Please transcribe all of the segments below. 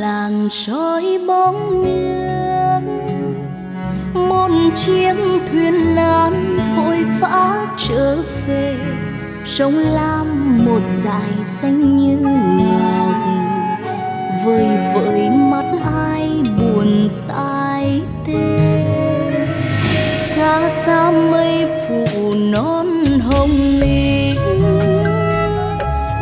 làng rơi bóng nước, một chiếc thuyền nan vội vã trở về. Sông Lam một dải xanh như ngọc, vời vợi mắt ai buồn tai tê. Xa xa mây phủ non hồng lý,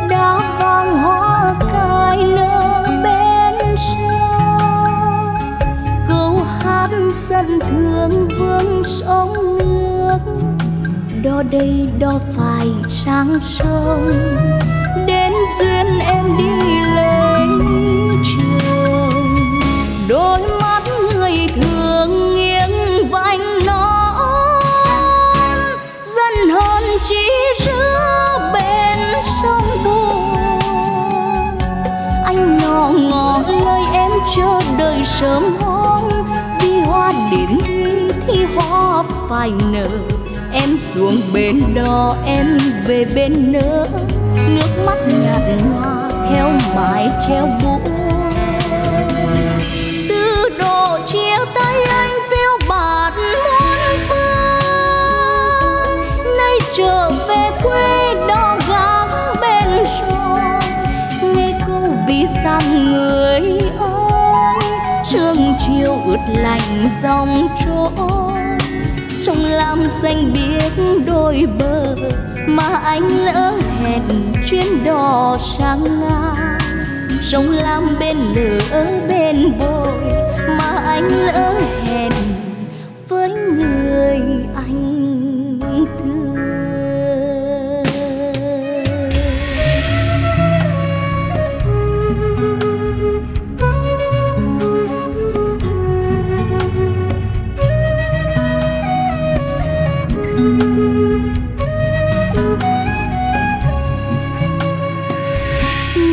đã vàng hoa cài nở bên sông. Câu hát dân thương vương sông nước, đo đây đo phải sang sông. Đến duyên em đi lấy trường, đôi mắt người thường nghiêng vành nón. Dân hồn chỉ giữa bên sông buồn, anh ngọ ngọ lời em chờ đợi sớm hôm. Vì hoa đến thì hoa phải nở, em xuống bên đó em về bên nữa. Nước mắt nhạt nhòa theo mái treo buồn, từ độ chia tay anh phiêu bạt muôn phương. Nay trở về quê đó gắng bên rồi, nghe câu vì sao người ơi. Sương chiều ướt lạnh dòng trôi, Sông Lam xanh biếc đôi bờ, mà anh lỡ hẹn chuyến đò sang Nga. Sông Lam bên lửa bên bồi, mà anh lỡ hẹn với người anh.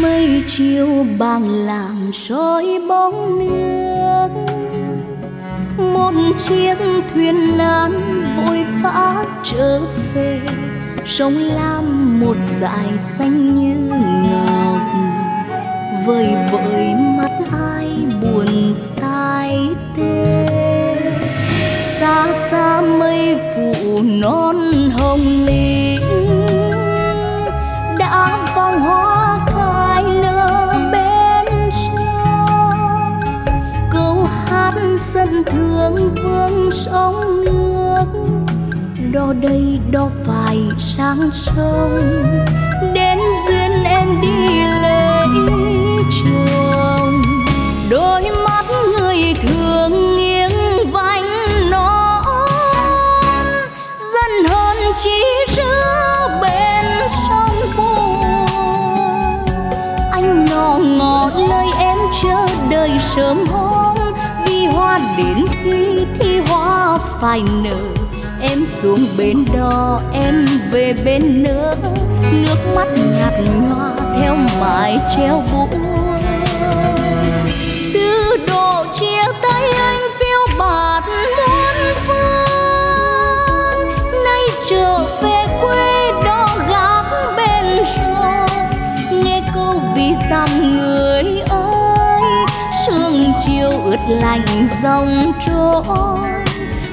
Mây chiều bàng làng rơi bóng nước, một chiếc thuyền nan vội vã trở về. Sông Lam một dải xanh như ngọc, vời vợi mắt ai buồn tai tê. Xa xa mây phủ non hồng lý, đã vàng hoa cài nở bên sông. Câu hát dân thương vương sông nước, đò đây đò phải sang sông. Đến duyên em đi lấy chồng, đôi mắt người thương nghiêng vành nón. Dân hồn chỉ giữa bên sông buồn, anh ngọ ngọ lời em chờ đợi sớm hôm. Vì hoa đến khi thì hoa phải nở, em xuống bên đó em về bên nữa. Nước mắt nhạt nhòa theo mái treo buồn, từ độ chia tay anh phiêu bạt muôn phương. Nay trở về quê đó gác bên rồi, nghe câu vì dằm người ơi. Sương chiều ướt lạnh dòng trôi,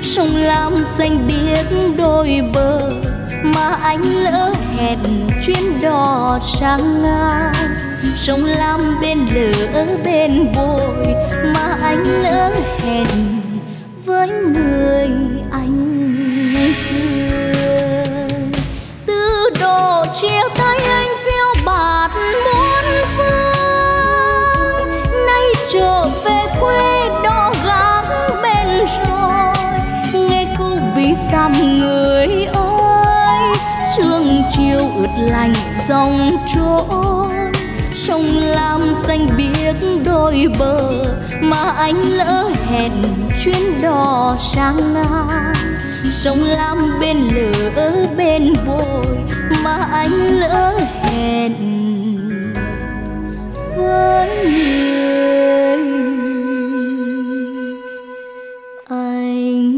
Sông Lam xanh biếc đôi bờ, mà anh lỡ hẹn chuyến đò sang Nga. Sông Lam bên lửa bên bồi, mà anh lỡ hẹn với người anh thương. Từ độ chia tay anh phiêu bạt muôn phương, nay trở về quê đó gác bên rồi. Dằm người ơi, sương chiều ướt lạnh dòng trôi, Sông Lam xanh biếc đôi bờ, mà anh lỡ hẹn chuyến đò sang Nga. Sông Lam bên lửa bên bồi, mà anh lỡ hẹn với người anh.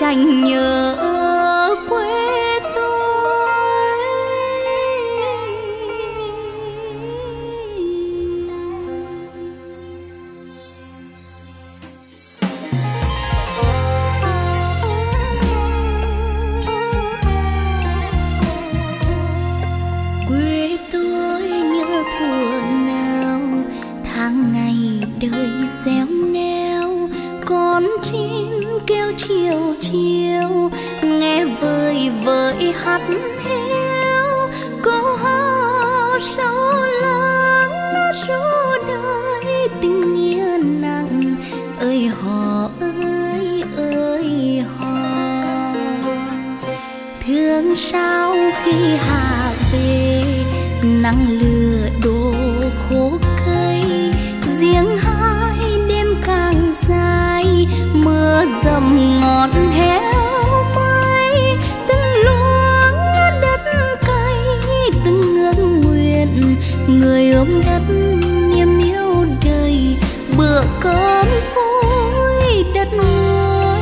Tranh nhớ quê tôi. Quê tôi nhớ thuở nào, tháng ngày đời réo neo, con chim kêu chiều chiều nghe vơi vơi hát héo câu hò sâu lắng ru đời tình nghĩa nặng ơi hò ơi ơi hò. Thương sao khi hạ về nắng lửa đổ khô cây, riêng hai đêm càng dài mưa dầm ngọt héo mây, từng luống đất cày từng nước nguyện người ôm đất niềm yêu đời bữa cơm vui đất nuôi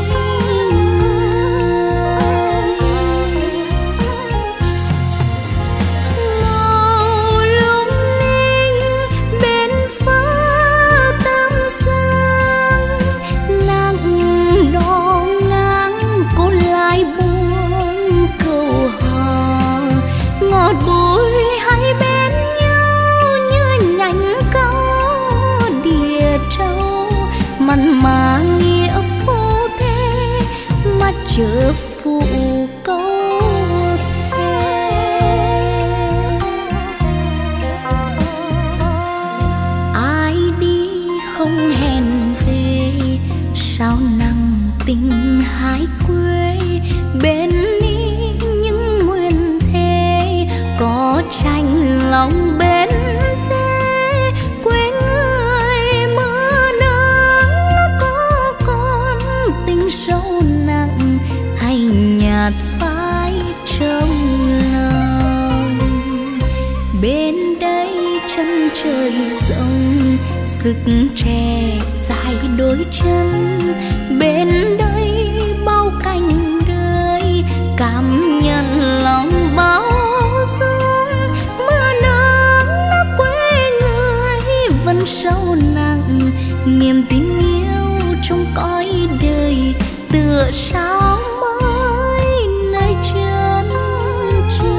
màu lung linh bên phá tam sáng nắng đỏ ngang cô lại buông câu hò ngọt bùi hai bên nhau như nhánh câu đìa trâu mặn mà nghĩa phô thế mà chớ phụ câu. Ai đi không hẹn về sao nặng tình hái quê, bên đi những nguyên thế có tranh lòng bên tê quên người mưa nắng có con tình sâu nặng hay nhạt phai trong lòng. Bên đây chân trời rộng sức trẻ dài đôi chân, bên đây bao cảnh đời cảm nhận lòng bao dung mưa nắng quê người vẫn sâu nặng niềm tin yêu trong cõi đời tựa sao mới nay chân trời.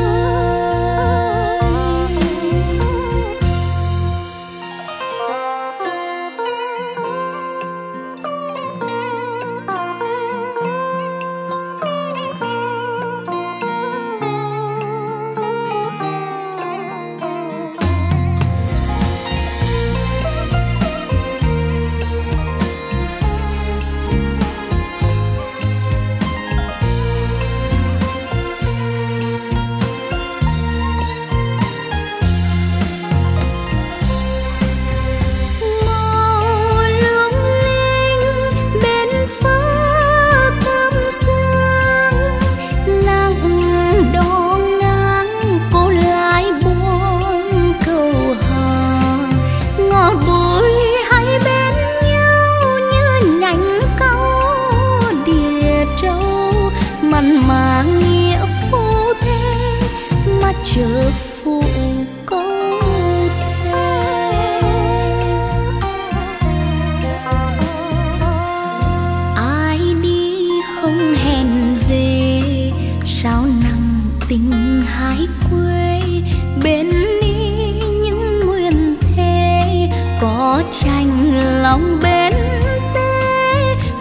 Chớ phụ câu thề ai đi không hẹn về sao nặng tình hái quê, bên đi những nguyên thế có tranh lòng bên tê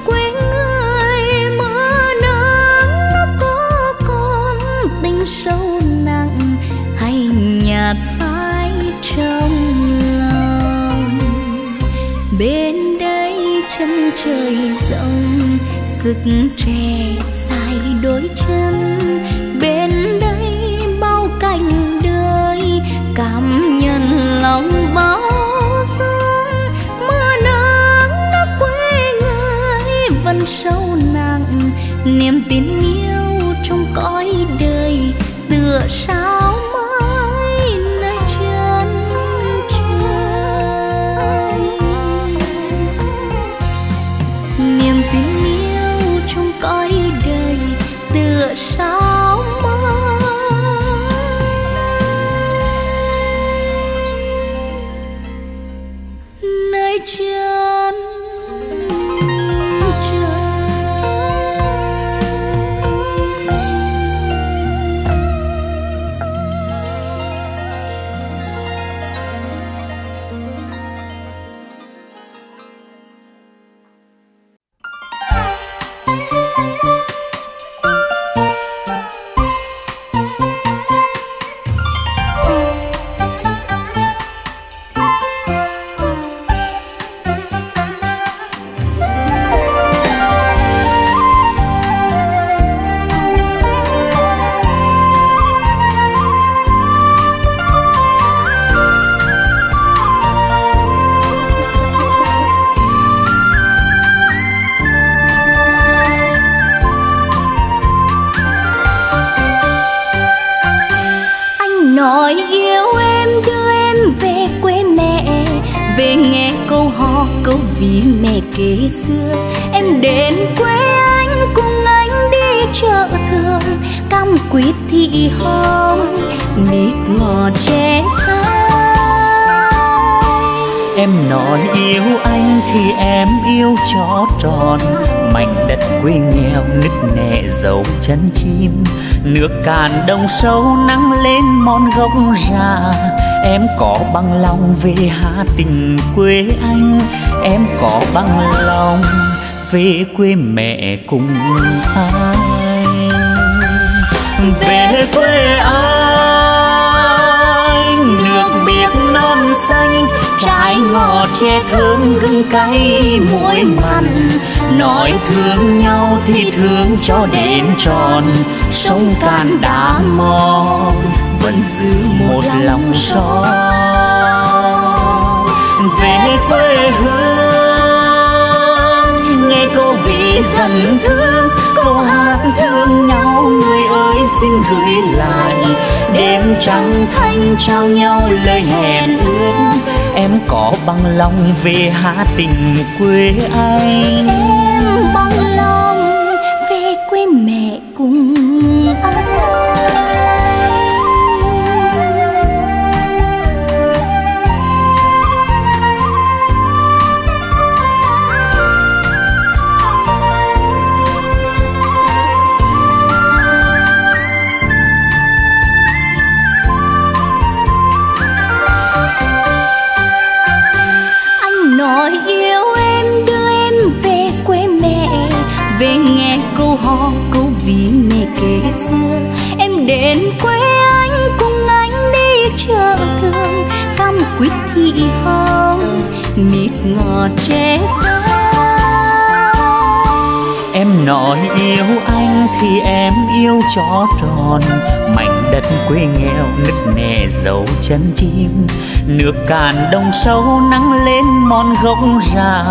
quên người mưa nắng có con tình sâu nhạt phai trong lòng. Bên đây chân trời rộng sức trẻ dài đôi chân, bên đây bao cảnh đời cảm nhận lòng bao dung mưa nắng quê người vẫn sâu nặng niềm tin yêu trong cõi đời tựa sao mãi nơi chân trời. Niềm tình yêu trong cõi đời tựa sao mãi nơi chân trời. Xưa em đến quê anh cùng anh đi chợ thường, cam quýt thị hồng mít ngọt tre xanh. Em nói yêu anh thì em yêu cho tròn, mảnh đất quê nghèo nứt nẻ dấu chân chim, nước cạn đồng sâu nắng lên mòn gốc già. Em có bằng lòng về Hà Tĩnh quê anh, em có bằng lòng về quê mẹ cùng ai. Về quê anh, nước biếc non xanh, trái ngọt che thơm gừng cay muối mặn. Nói thương nhau thì thương cho đến tròn, sông cạn đá mòn vẫn giữ một lòng son. Về quê hương nghe câu ví dần thương, câu hát thương nhau người ơi xin gửi lại. Đêm trăng thanh trao nhau lời hẹn ước, em có bằng lòng về Hà Tĩnh quê anh, em bằng lòng về quê mẹ cùng anh. Xưa em đến quê anh cùng anh đi chợ thường, cam quýt thị hồng mít ngọt tre xanh. Em nói yêu anh thì em yêu cho tròn, mảnh đất quê nghèo nứt nẻ dấu chân chim, nước cạn đồng sâu nắng lên mòn gốc già.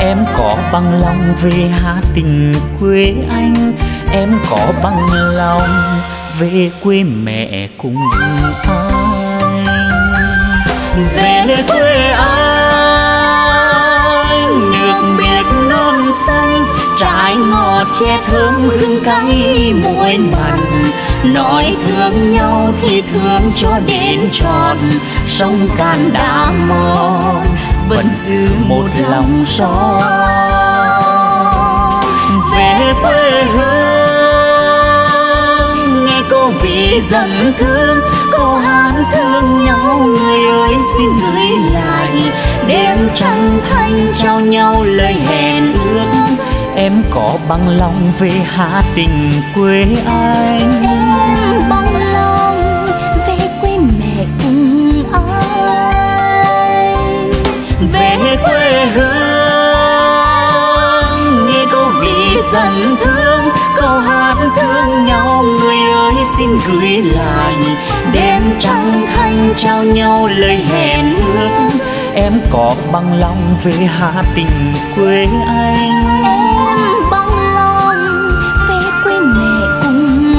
Em có bằng lòng về Hà Tĩnh quê anh, em có bằng lòng về quê mẹ cùng ai. Về quê anh, nước biếc non xanh, trái ngọt che thơm hương cay muối mặn. Nói thương nhau thì thương cho đến tròn, sông cạn đá mòn vẫn giữ một lòng son. Về quê hương vì dần thương, câu hát thương nhau người ơi xin gửi lại. Đêm trăng thanh trao nhau lời hẹn ước, em có bằng lòng về Hà Tĩnh quê anh, em bằng lòng về quê mẹ cùng anh. Về quê hương nghe câu vì dần thương, câu hát thương nhau người ơi xin gửi lại. Đêm trăng thanh trao nhau lời hẹn ước, em có bằng lòng về Hà Tĩnh quê anh, em bằng lòng về quê mẹ cùng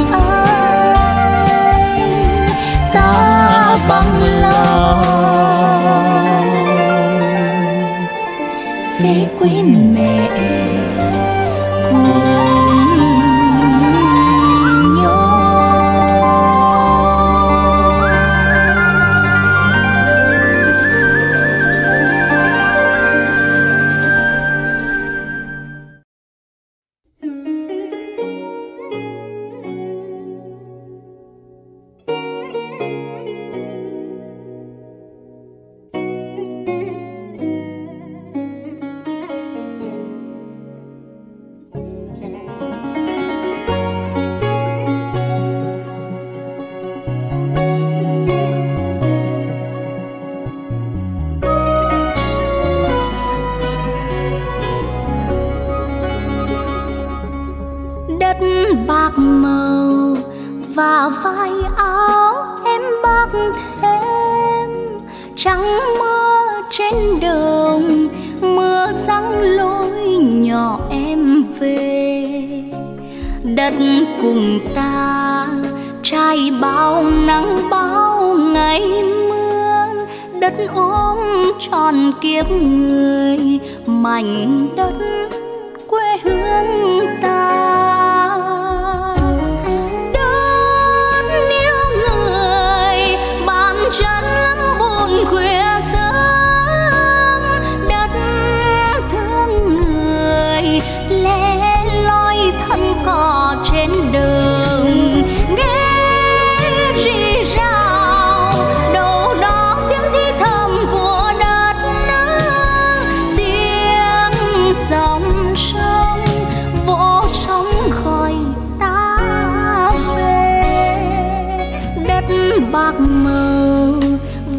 đất bạc màu và vai áo em bác thêm trắng mưa trên đồng, mưa giăng lối nhỏ em về. Đất cùng ta trải bao nắng bao ngày mưa, đất ôm tròn kiếp người mảnh đất quê hương ta.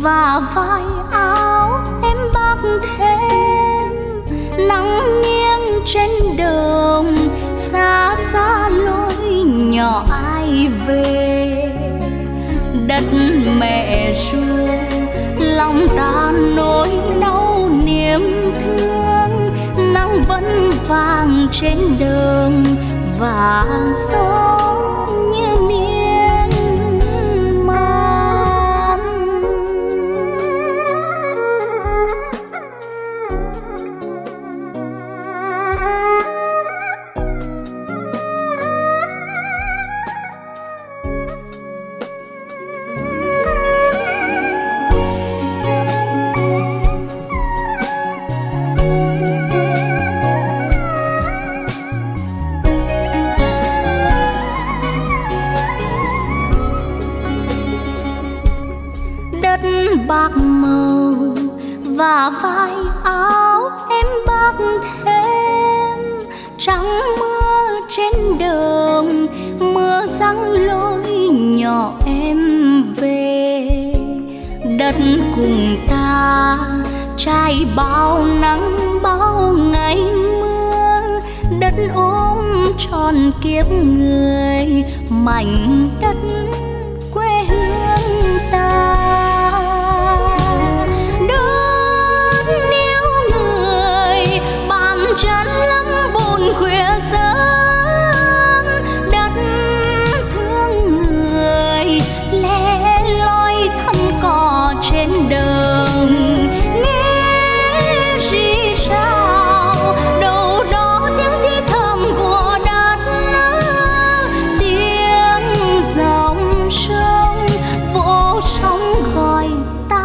Và vai áo em bác thêm nắng nghiêng trên đồng, xa xa lối nhỏ ai về. Đất mẹ ru lòng ta nỗi đau niềm thương, nắng vẫn vàng trên đồng và gió như miên. Bạc màu và vai áo em bác thêm trắng mưa trên đồng, mưa giăng lối nhỏ em về. Đất cùng ta trải bao nắng bao ngày mưa, đất ôm tròn kiếp người mảnh đất quê hương ta. Chán lắm buồn khuya sớm, đất thương người lẻ loi thân cò trên đồng. Nghe rì rào đâu đó tiếng thì thầm của đất, tiếng dòng sông vỗ sóng gọi ta.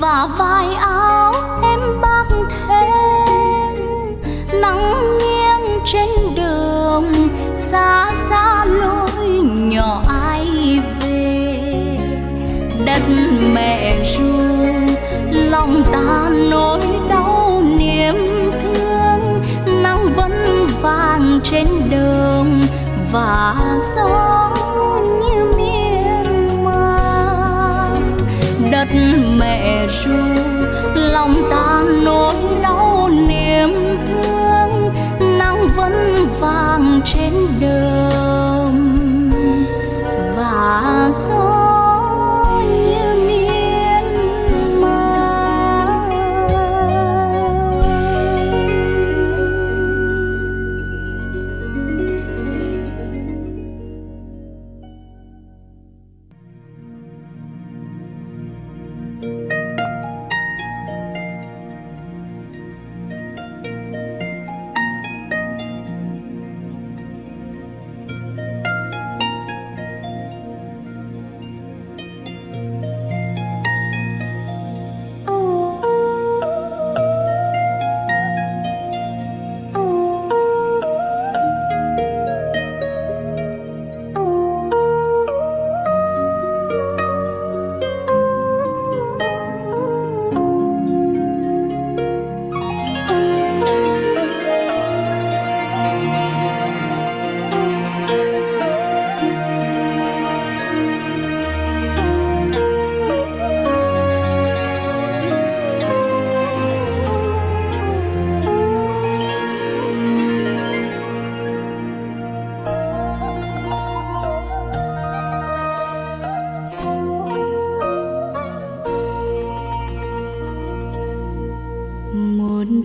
Và vai áo em bác thêm nắng nghiêng trên đường, xa xa lối nhỏ ai về. Đất mẹ ru lòng ta nỗi đau niềm thương, nắng vẫn vàng trên đường và gió như miên. Đất mẹ ru lòng ta nỗi đau niềm thương, nắng vẫn vàng trên đồng và gió.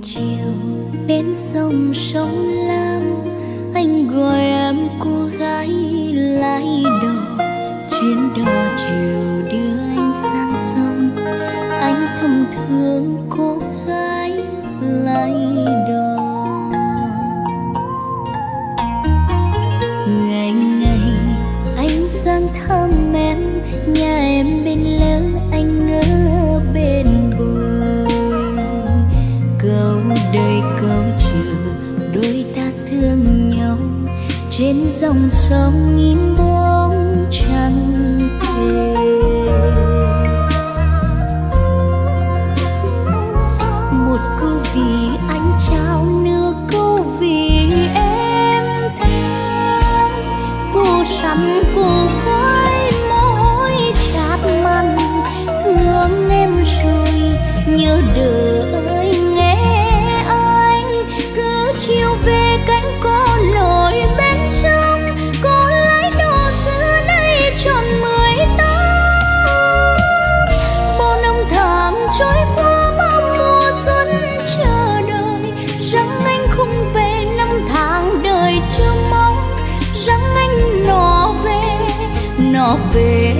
chiều bên dòng sông Lam, anh gọi em cô gái lái đò. Chuyến đò chiều đưa anh sang sông, anh thầm thương cô gái lái đò. Ngày ngày anh sang thăm em, nhà em bên lỡ anh ở bên bờ. Câu đời câu chiều đôi ta thương nhau trên dòng sông im bóng trăng thề. Một câu vì anh trao, nửa câu vì em thương. Cô sắm cô gái môi chát mặn, thương em rồi nhớ đời nghe anh cứ chiều về cánh cô lội bên sông. Cô lái đò xưa nay tròn 18, bao năm tháng trôi qua bao mùa xuân chờ đợi, rằng anh không về năm tháng đời chưa mong, rằng anh nó về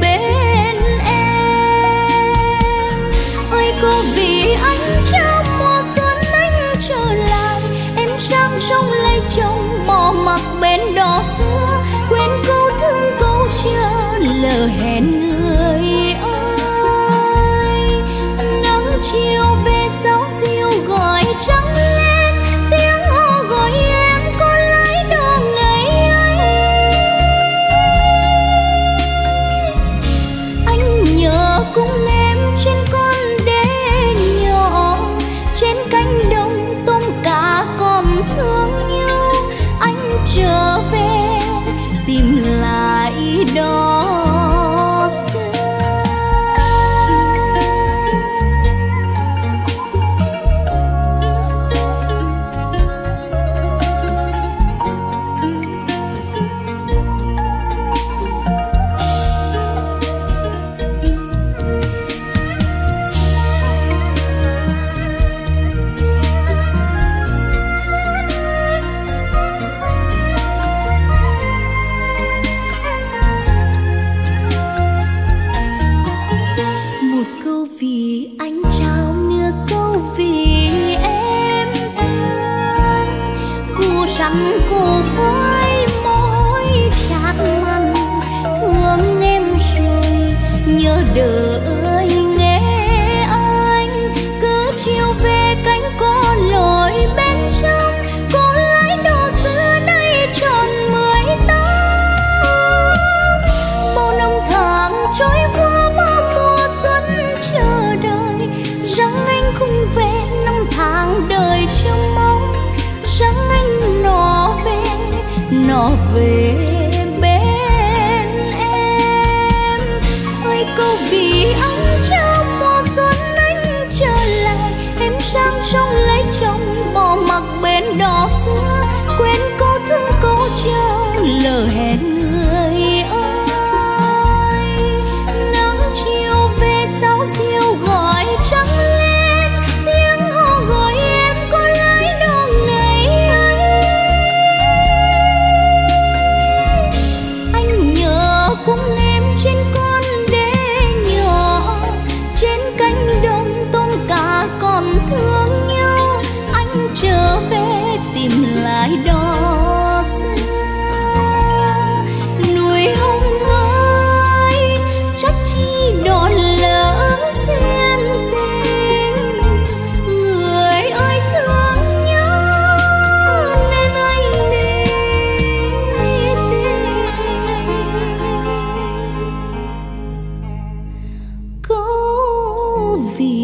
bên em. Ôi cô vì anh trao mùa xuân anh trở lại, em sang sông lấy chồng bỏ mặc bên đò xưa, quên câu thương câu chưa lỡ hẹn người ơi. Nắng chiều về sao diêu gọi trắng lên, tiếng hò gọi em cô lái đò ngày ấy. Anh nhớ cùng em trên con đê nhỏ, trên cánh đồng tôm cá còn thương nhau. Anh trở về tìm lại đò xưa. Vì anh trao nửa câu vì em thương, cô rắm cô với môi chát mặn, thương em rồi nhớ đời nghe anh cứ chiều về cánh cô lội bên sông. Cô lái đò xưa nay tròn 18, bao năm tháng trôi qua bao mùa xuân chờ đợi, rằng anh không về năm tháng đời chưa mong, rằng anh nó về bên em. Ôi cô vì anh trao mùa xuân anh trở lại, em sang sông lấy chồng bỏ mặc bên đò xưa, quên câu thương câu chưa lỡ hẹn người ơi. Nắng chiều về sao diêu gọi trắng lên, tiếng hò gọi em cô lái đò ngày ấy. Anh nhớ cùng em trên con đê nhỏ, trên cánh đồng tôm cá còn thương nhau. Anh trở về tìm lại đò xưa. Nuôi hồng ơi trách chi đò lỡ duyên tình, người ơi thương nhau nên anh để tình. Câu vì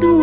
Hồng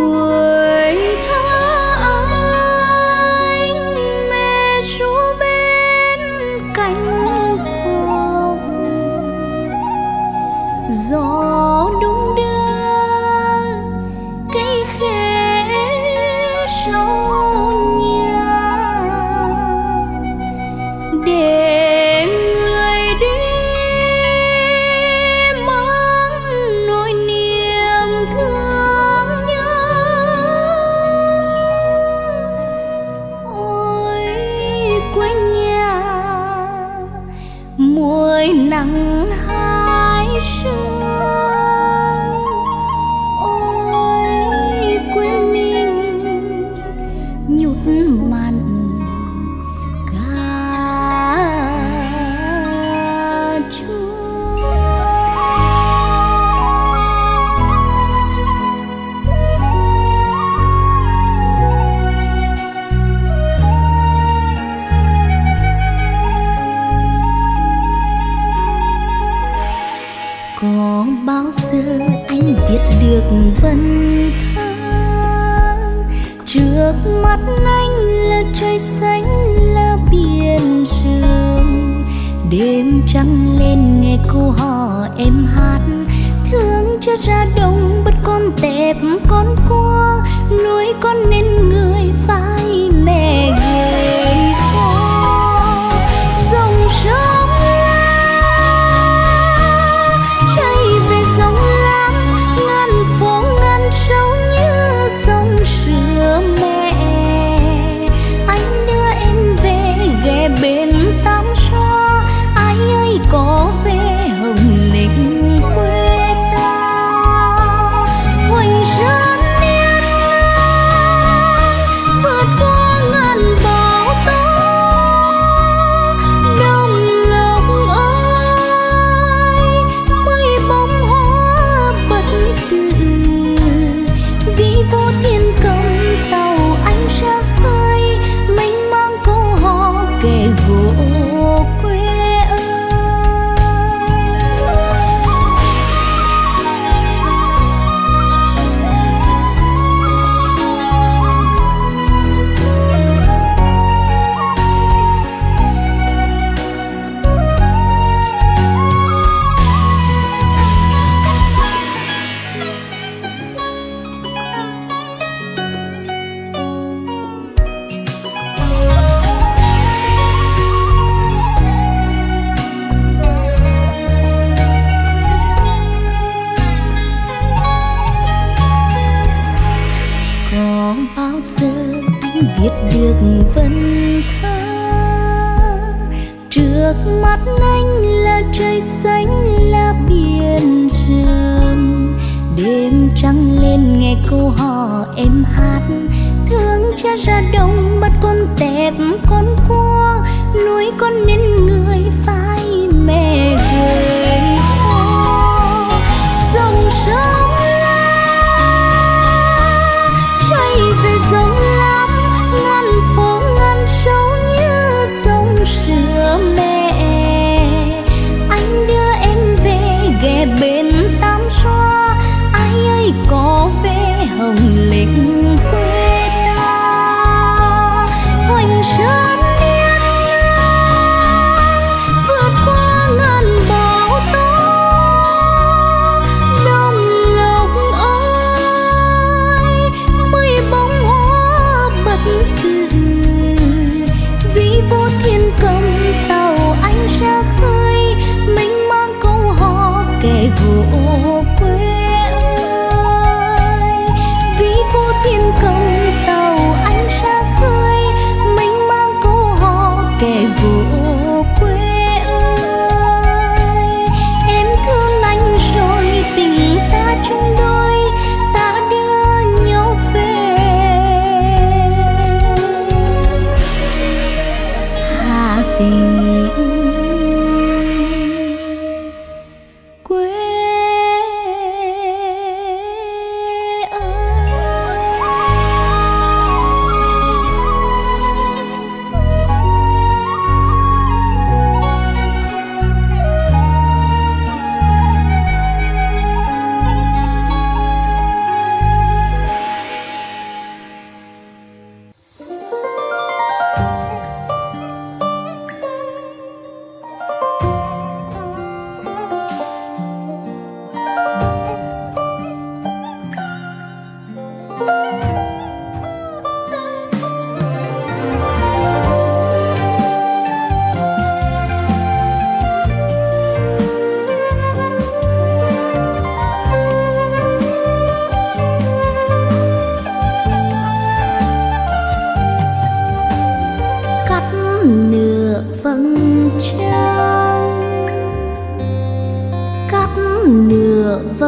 lịch quê ta, hoành sơn.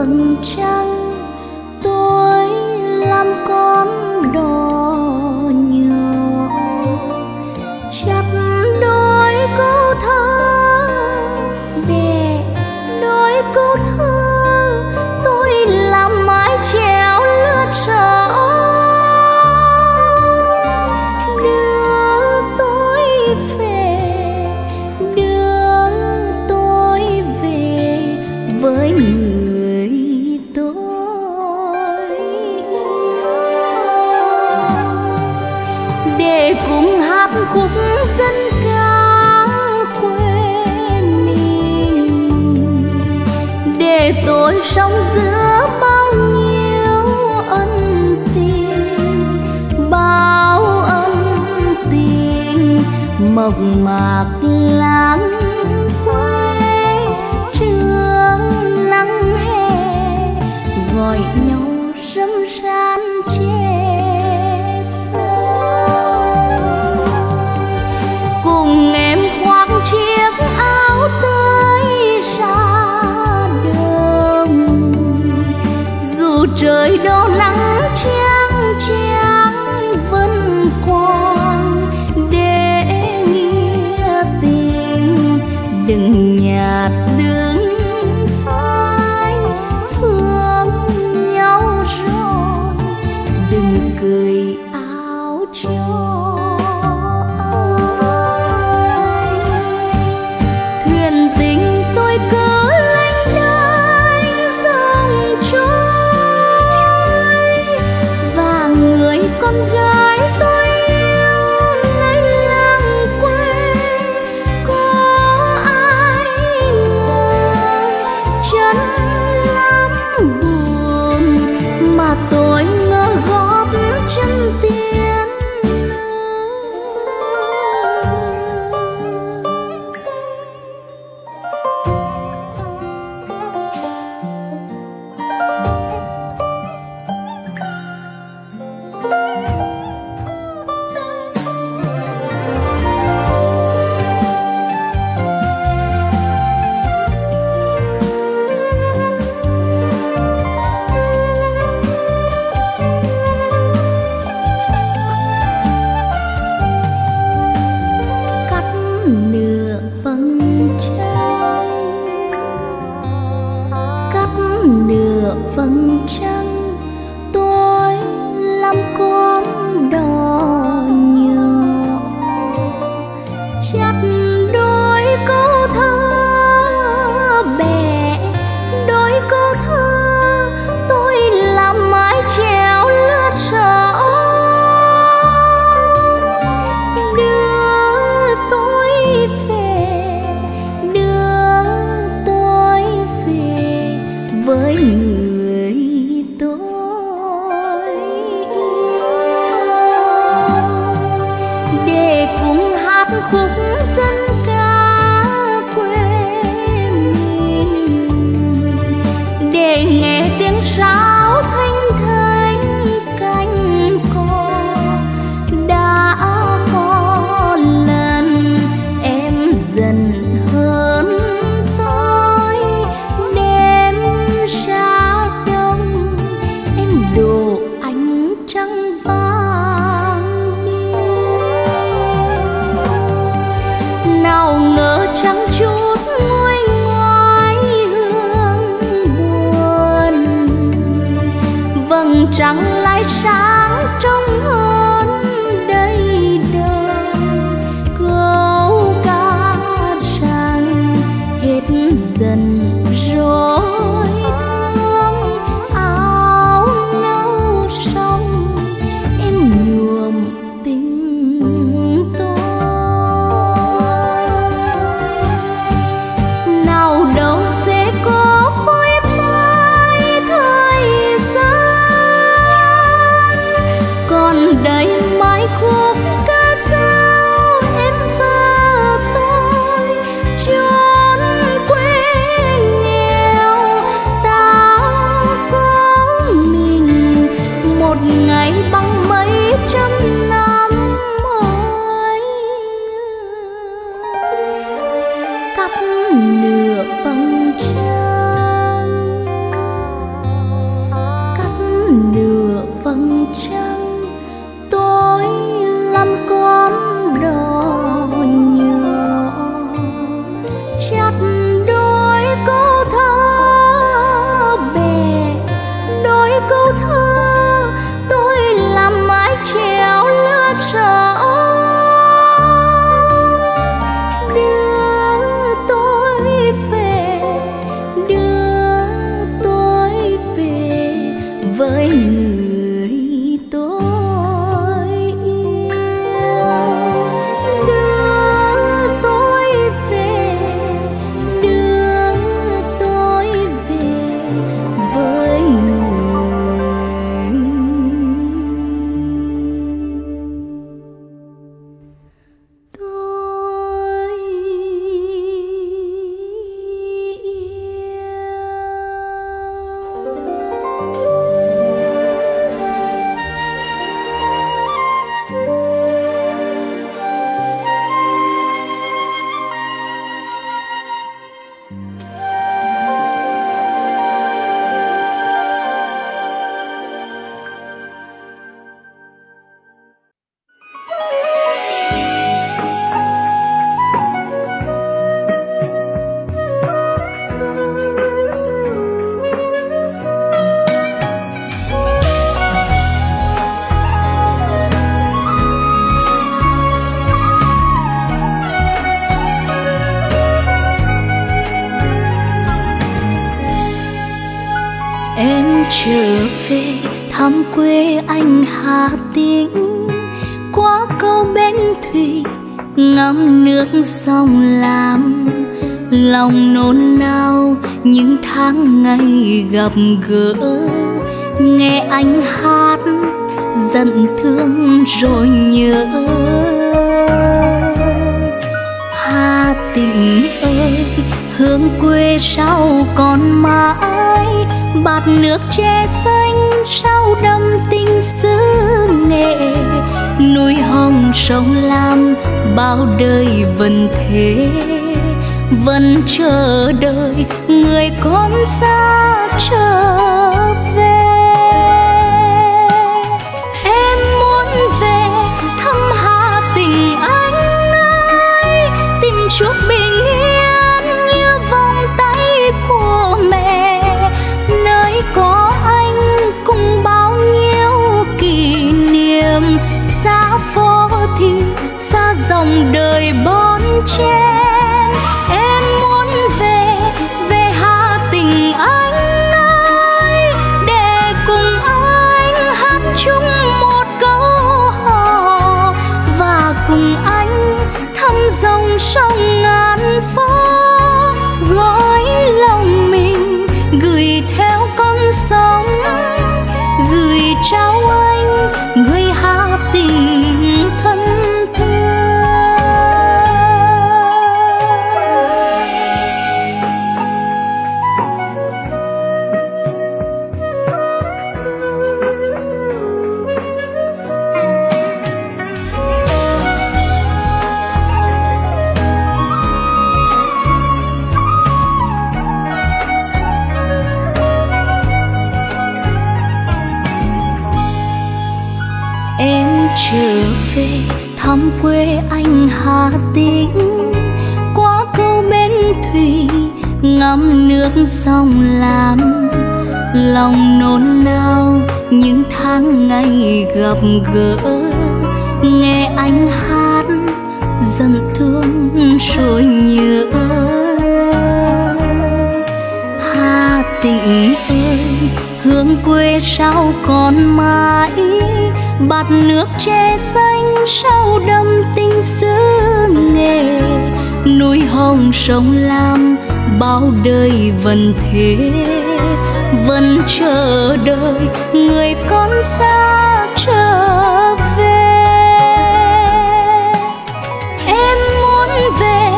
vầng trăng tối làm con đò nhỏ chắp đôi câu thơ để đôi câu thơ tôi làm mái chèo lướt sóng. Khúc dân ca quê mình để tôi sống giữa bao nhiêu ân tình mộc mạc lãng quê trường nắng hè gọi nhau râm ran che trời đổ nắng chang vẫn quang để nghĩa tình đừng nhạt đứng phai thương nhau rồi đừng cười áo cho ai thuyền tình tôi cứ lênh đênh dòng trôi. Con gái tôi yêu nơi làng quê có ai ngờ chân lắm buồn mà tôi ngỡ góp chân tiếng vầng trăng tôi làm con đò nhỏ chắp đôi câu thơ bè đôi câu thơ tôi làm mái chèo lướt sóng đưa tôi về đưa tôi về với người khúc dân ca quê mình để nghe tiếng sáo thanh thanh cánh cò đã có lần em dần hơn tôi đêm xa đông em đổ ánh trăng vàng chẳng chút nguôi ngoai hương buồn vầng trăng lại sáng trong hơn đây đời câu ca rằng hết dần rồi thương áo nâu xong em nhuộm tình tôi. Đâu sẽ có phôi phai thời gian còn đời trăng tối lăm con đồ nhựa chặt đôi câu thơ bè, đôi câu thơ tôi làm mãi treo lướt sầu. Hà Tĩnh qua câu bến thủy ngắm nước sông Lam, lòng nôn nao những tháng ngày gặp gỡ, nghe anh hát giận thương rồi nhớ. Hà Tĩnh ơi, hương quê sao còn mãi, bạt nước che xanh sao đậm tình xứ Nghệ, núi hồng sông Lam bao đời vẫn thế, vẫn chờ đợi người con xa trở về. Em muốn về thăm Hà Tĩnh anh ơi, tìm chút bình yên như vòng tay của mẹ, nơi có anh cùng bao nhiêu kỷ niệm. Xa phố thì xa dòng đời bon chen, em muốn về về Hà Tĩnh anh ơi, để cùng anh hát chung một câu hò và cùng anh thăm dòng sông ngàn phố, gói lòng mình gửi theo con sông, gửi trao anh người Hà Tĩnh thân thăm quê anh Hà Tĩnh. Qua câu bến thủy ngắm nước sông Lam, lòng nôn nao những tháng ngày gặp gỡ, nghe anh hát giận thương rồi nhớ. Hà Tĩnh ơi, hương quê sao còn mãi, bạt nước che xanh sao đậm tình xứ Nghệ, núi hồng sông Lam bao đời vẫn thế, vẫn chờ đợi người con xa trở về. Em muốn về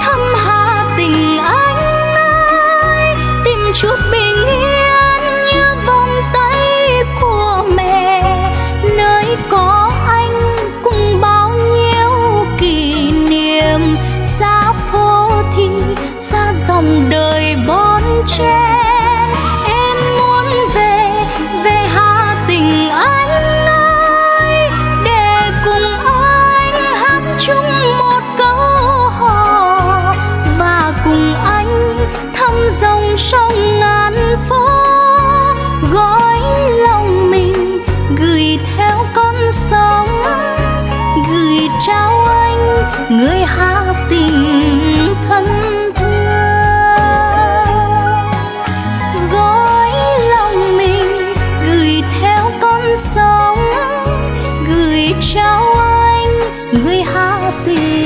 thăm Hà Tĩnh anh ơi, tìm chút bình yên như vòng tay của mẹ, nơi có anh cùng bao nhiêu kỷ niệm. Xa phố thì xa dòng đời bon chen, em muốn về về Hà Tĩnh anh trao anh người Hà Tĩnh thân thương, gói lòng mình gửi theo con sông, gửi trao anh người Hà Tĩnh.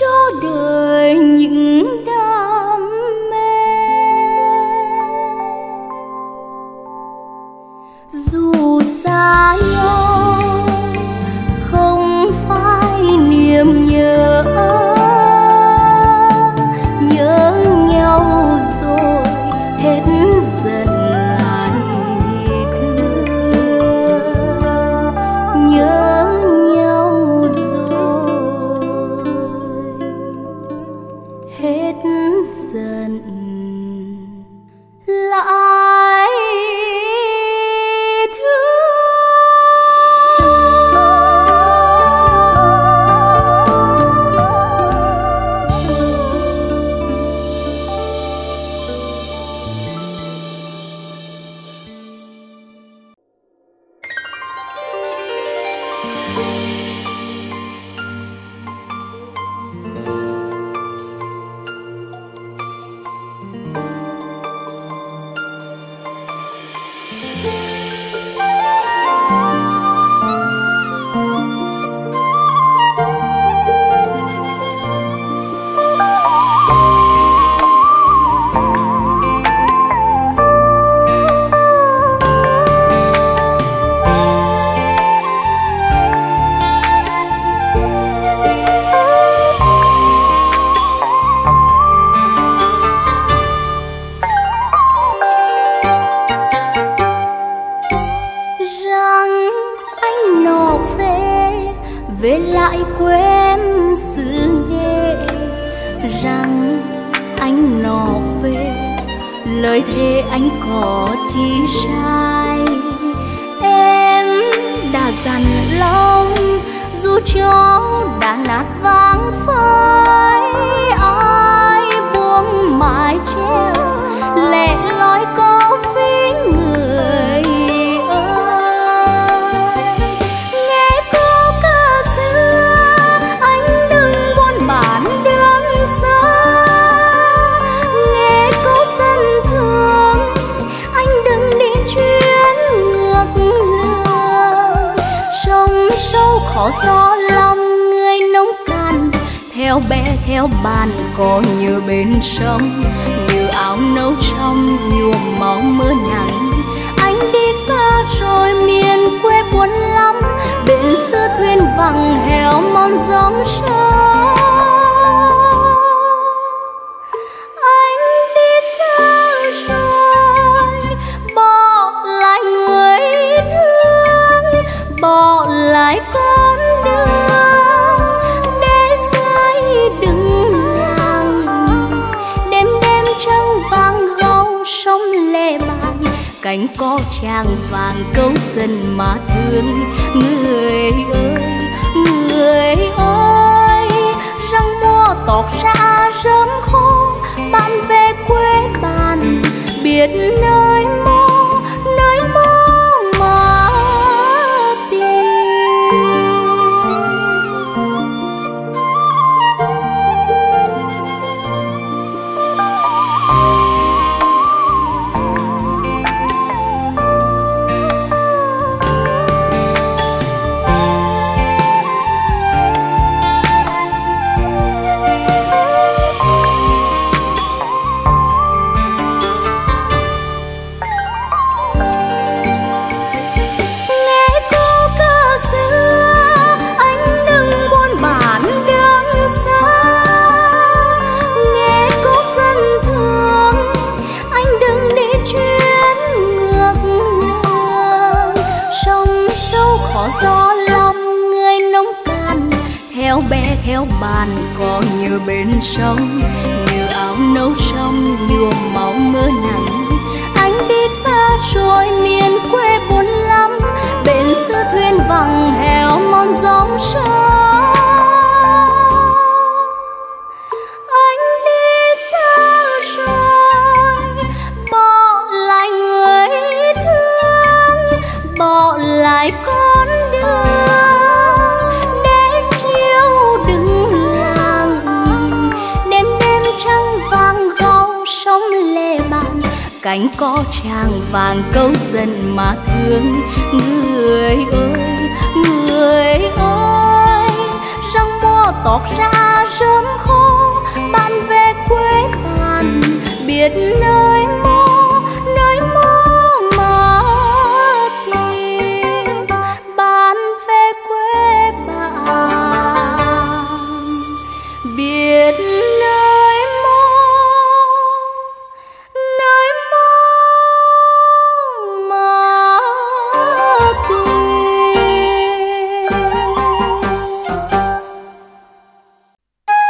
Cho đời những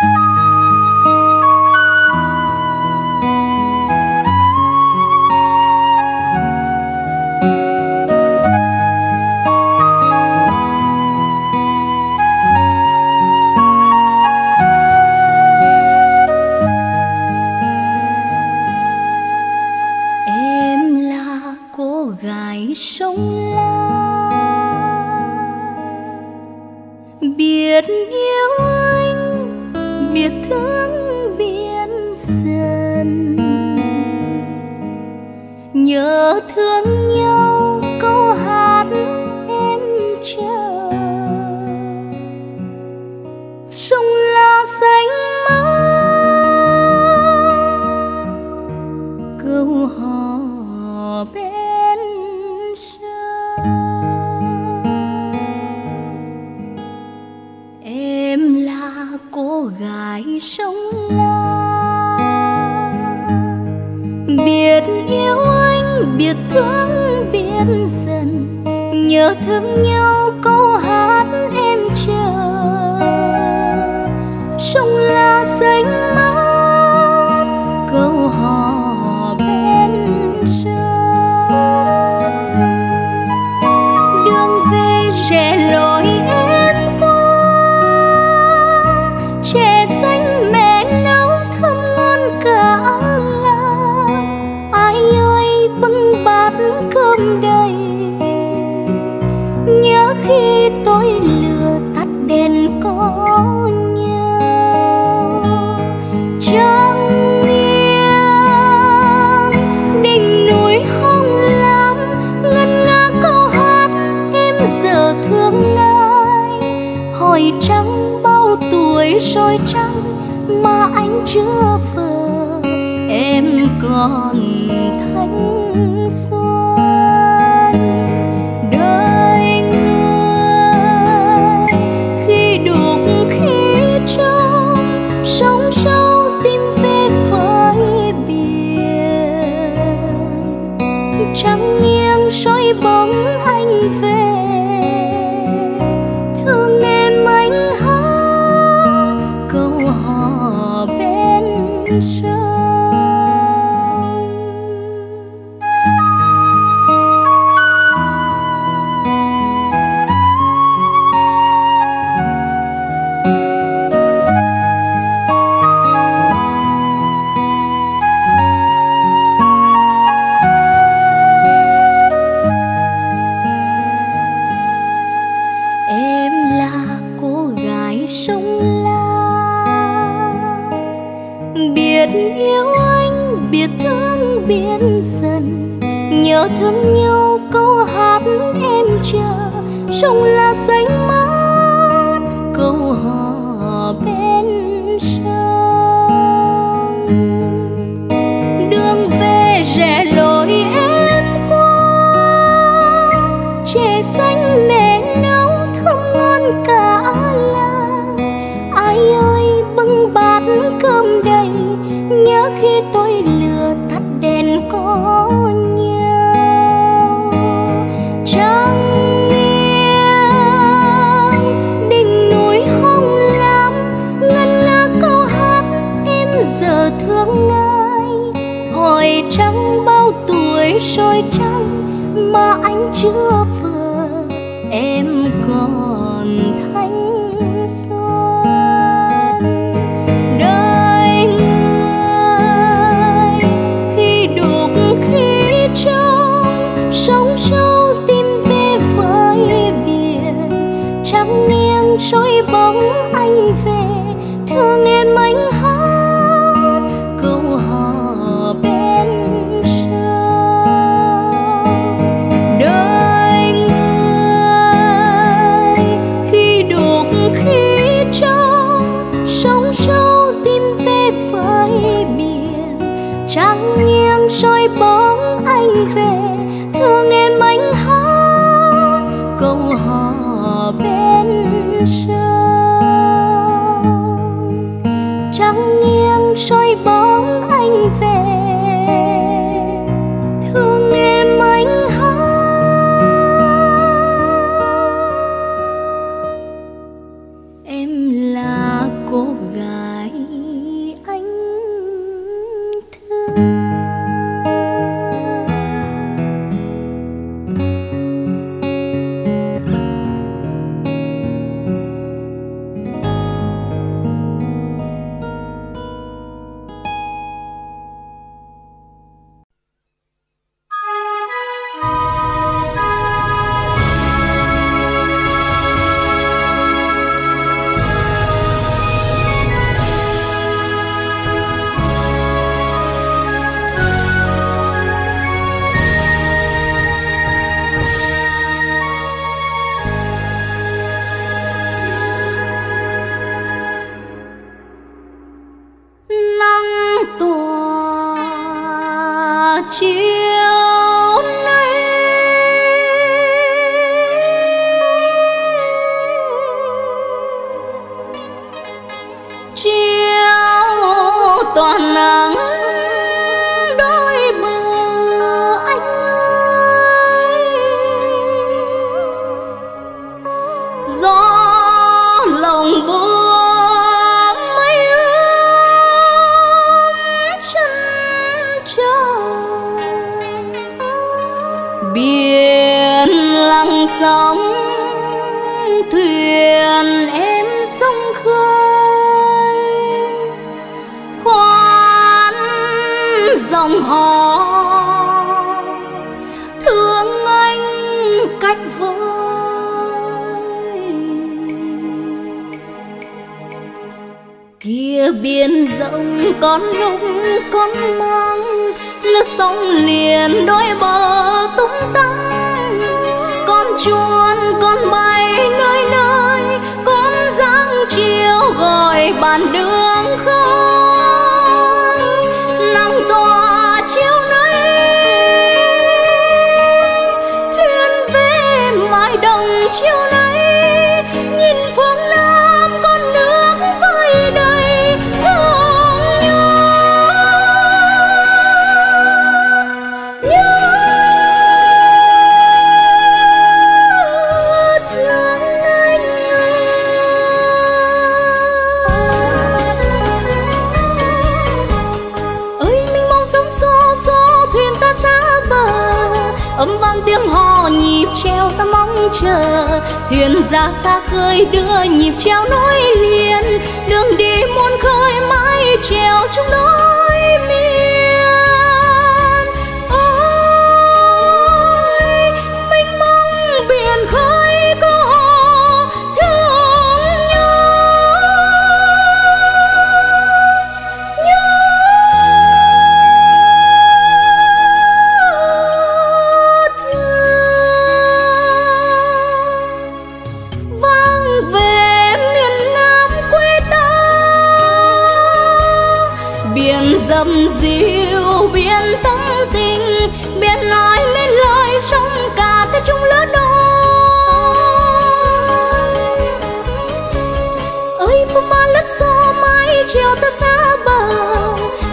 Đời chiều nay chiều tỏa nắng đôi bờ anh ơi, gió lồng buông biển lặng sóng thuyền em sông khơi, khoan dòng hò thương anh cách vơi. Kia biển rộng con lúc con mong lướt sóng liền đôi bờ tung tăng, con chuồn con bay nơi nơi, con dáng chiều gọi bàn đường khơi. Nắng tỏa chiều nay thuyền về mãi đồng chiều nay, nhìn phương Nam con nước vơi đầy thương nhớ. Âm vang tiếng hò nhịp treo ta mong chờ, thuyền ra xa khơi đưa nhịp treo nối liền, đường đi muôn khơi mãi treo chung nỗi miên. Ôi mênh mông biển khơi có hò thương nhớ, dầm dịu biển tâm tình, biển nói lên lời sông cả ta chung lớn đôi. Ơi phong ba lướt gió mãi chiều ta xa bờ,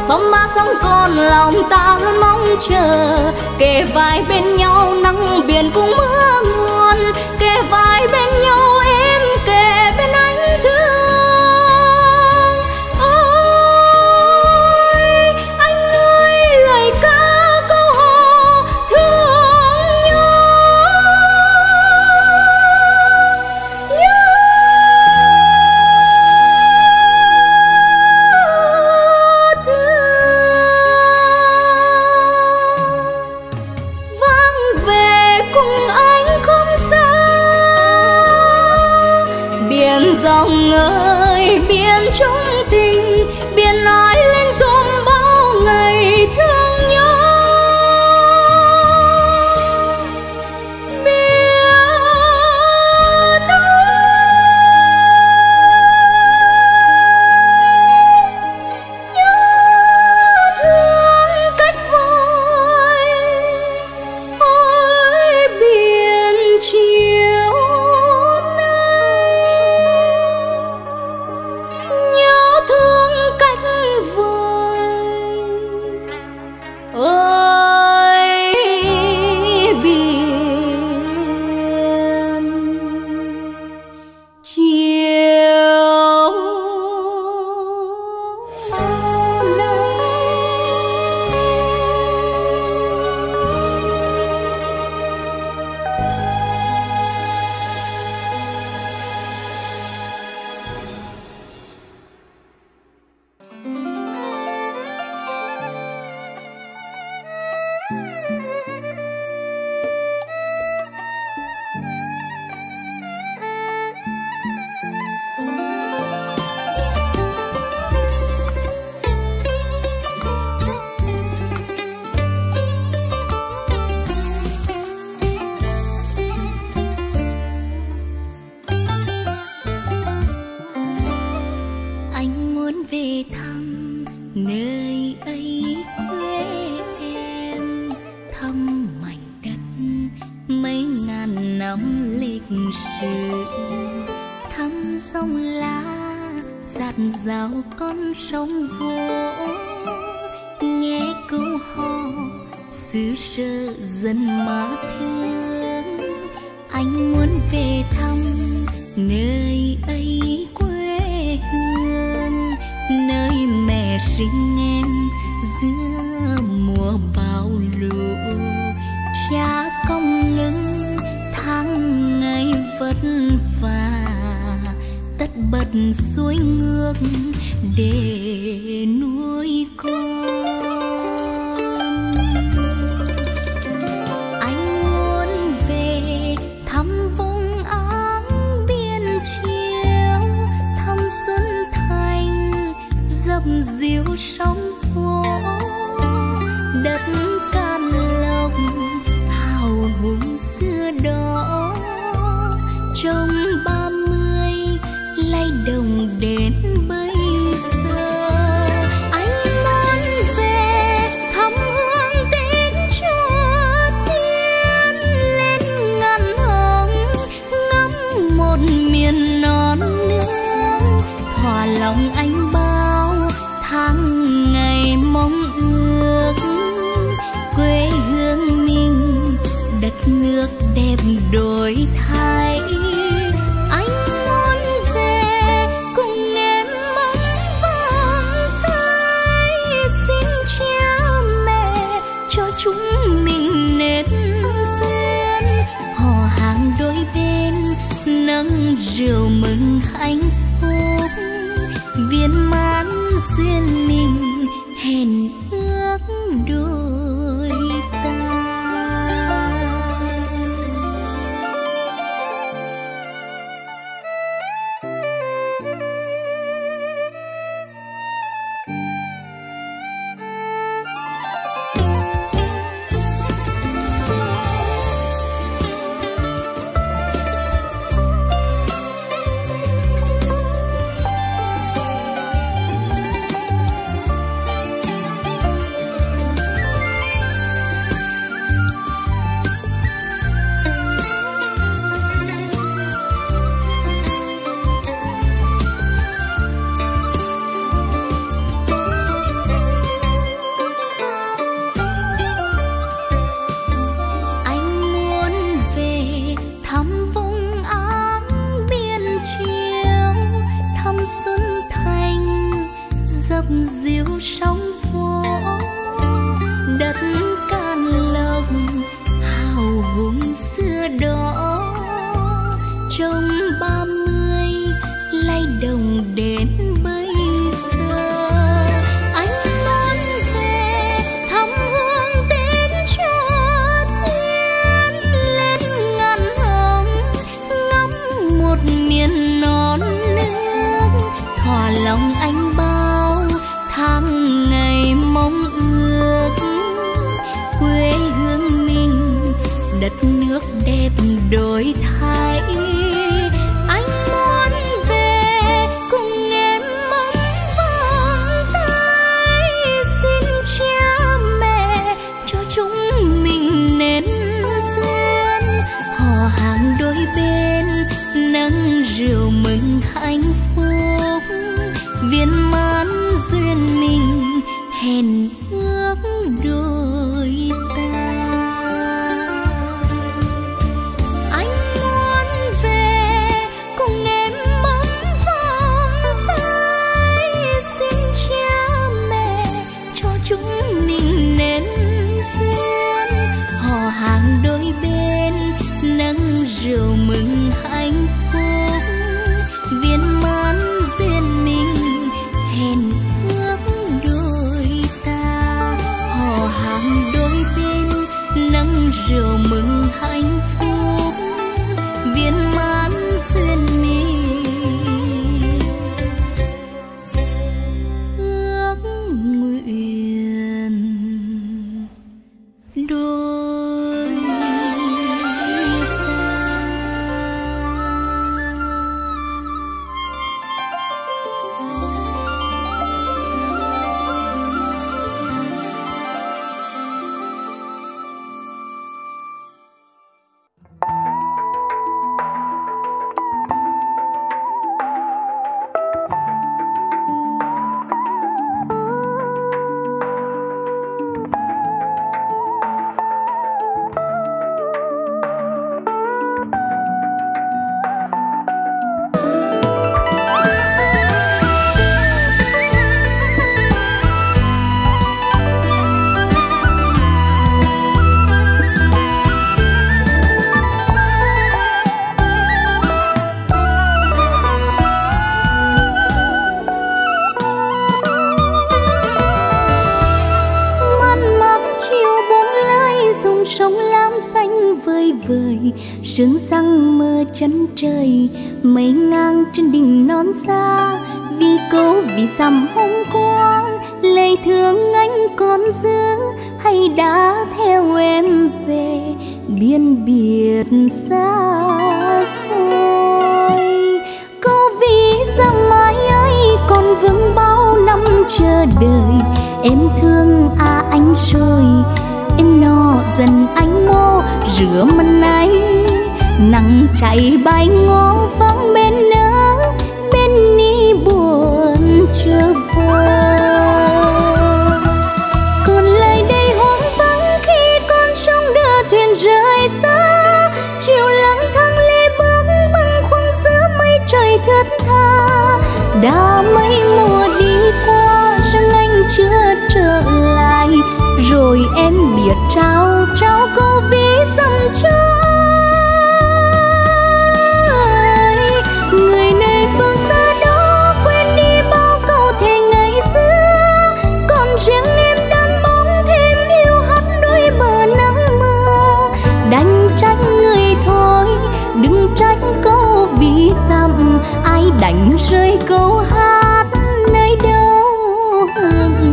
phong ba sông còn lòng ta luôn mong chờ, kề vai bên nhau nắng biển cùng mưa nguồn, kề vai bên nhau em kề bên anh thương. Dòng ơi biển chung tình, biển nói lên dòng bao ngày thương nhớ. Biển ơi nhớ thương cách vơi, ôi biển chiều về thăm nơi ấy quê em. năm lịch sử. Thăm sông Lá dạt dào con sông Vô, nghe câu hò xứ sở dân má thương. Anh muốn về thăm nơi ấy quê hương, nơi mẹ sinh em giữa mùa bão lũ. Cha cong lưng tháng ngày vất vả, tất bật xuôi ngược để nuôi con. Anh muốn về thăm vùng áng biên chiều, thăm xuân thành dập dìu sóng phố, đất Cam Lộc hào hùng xưa đó. Trong 30 lay đồng đến bây giờ, anh muốn về thăm hương Tết cho tiên, lên ngàn hồng ngắm một miền non nước. Hòa lòng anh bao tháng ngày mong ước, quê hương mình đất nước đẹp đổi thay. Rượu mừng hạnh phúc viên mãn duyên mình hẹn ước đôi ta. Hãy vời, sương răng mơ chắn trời, mây ngang trên đỉnh non xa. Vì câu vì dằm hôm qua, lệ thương anh còn giữ, hay đã theo em về biên biệt xa xôi. Có vì rằng mãi ấy còn vương bao năm chờ đợi, em thương anh rồi, em no dần anh mô rửa mân ấy, nắng chảy bay ngó vắng bên nỡ, bên ni buồn chưa vơi. Còn lại đây hoang vắng khi con sông đưa thuyền rời xa, chiều lắng thăng lê bước băng khoang giữa mây trời thướt tha. Đã mấy mùa đi qua rằng anh chưa trở lại, rồi em biệt trao trao câu ví dặm cho ai. Người này phương xa đó quên đi bao câu thề ngày xưa, còn riêng em đan bóng thêm hiu hắt đôi bờ nắng mưa. Đành trách người thôi đừng trách câu ví dặm, ai đành rơi câu hát nơi đâu hương.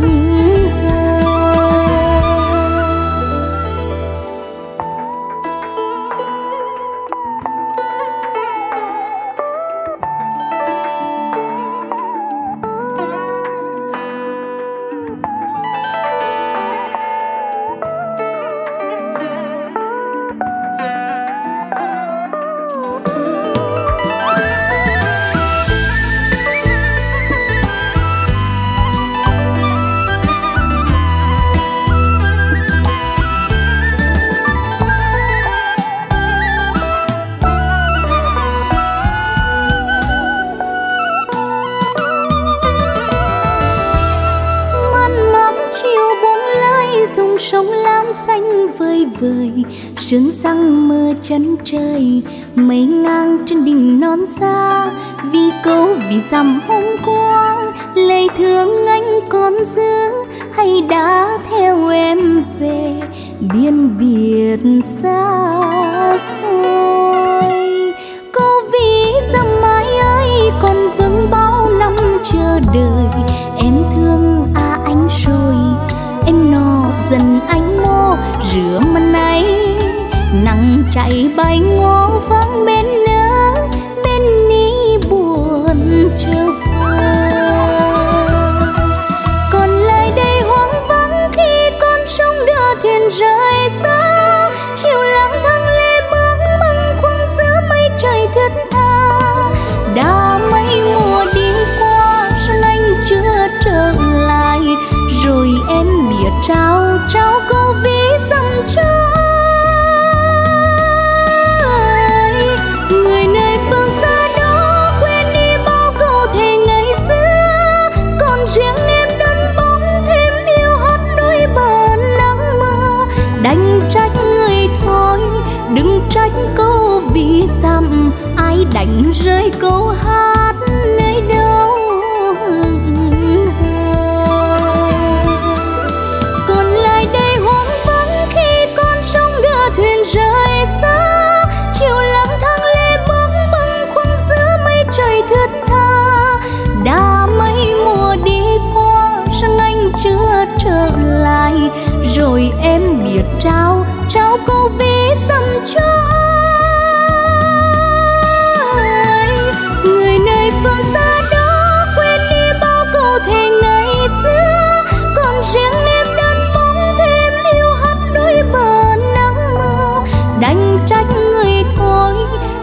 Sông Lam xanh vơi vời, sương răng mơ chắn trời, mây ngang trên đỉnh non xa. Vì câu vì dặm hôm qua, lệ thương anh còn giữ, hay đã theo em về biên biệt xa xôi. Có vì rằng mãi ấy còn vương bao năm chờ đợi, em thương anh rồi, em no dần anh mô rửa mân ấy, nắng chảy bay ngó vắng bên nỡ, bên ni buồn chờ vơi. Còn lại đây hoang vắng khi con sông đưa thuyền rời xa, chiều lắng thăng lê bước băng khoang giữa mây trời thướt tha. Đã mấy mùa đi qua rằng anh chưa trở lại, rồi em biệt trao trao câu ví dặm cho ai. Người nơi phương xa đó quên đi bao câu thề ngày xưa, còn riêng em đan bóng thêm hiu hắt đôi bờ nắng mưa. Đành trách người thôi đừng trách câu ví dặm, ai đành rơi câu hát nơi đâu. Rời xa chiều lắng thăng lê bước băng khoang giữa mây trời thướt tha. Đã mấy mùa đi qua rằng anh chưa trở lại, rồi em biệt trao trao câu ví dặm cho ai. Người nơi phương xa đó quên đi bao câu thề ngày xưa, còn riêng em đan bóng thêm hiu hắt đôi bờ. Đành trách người thôi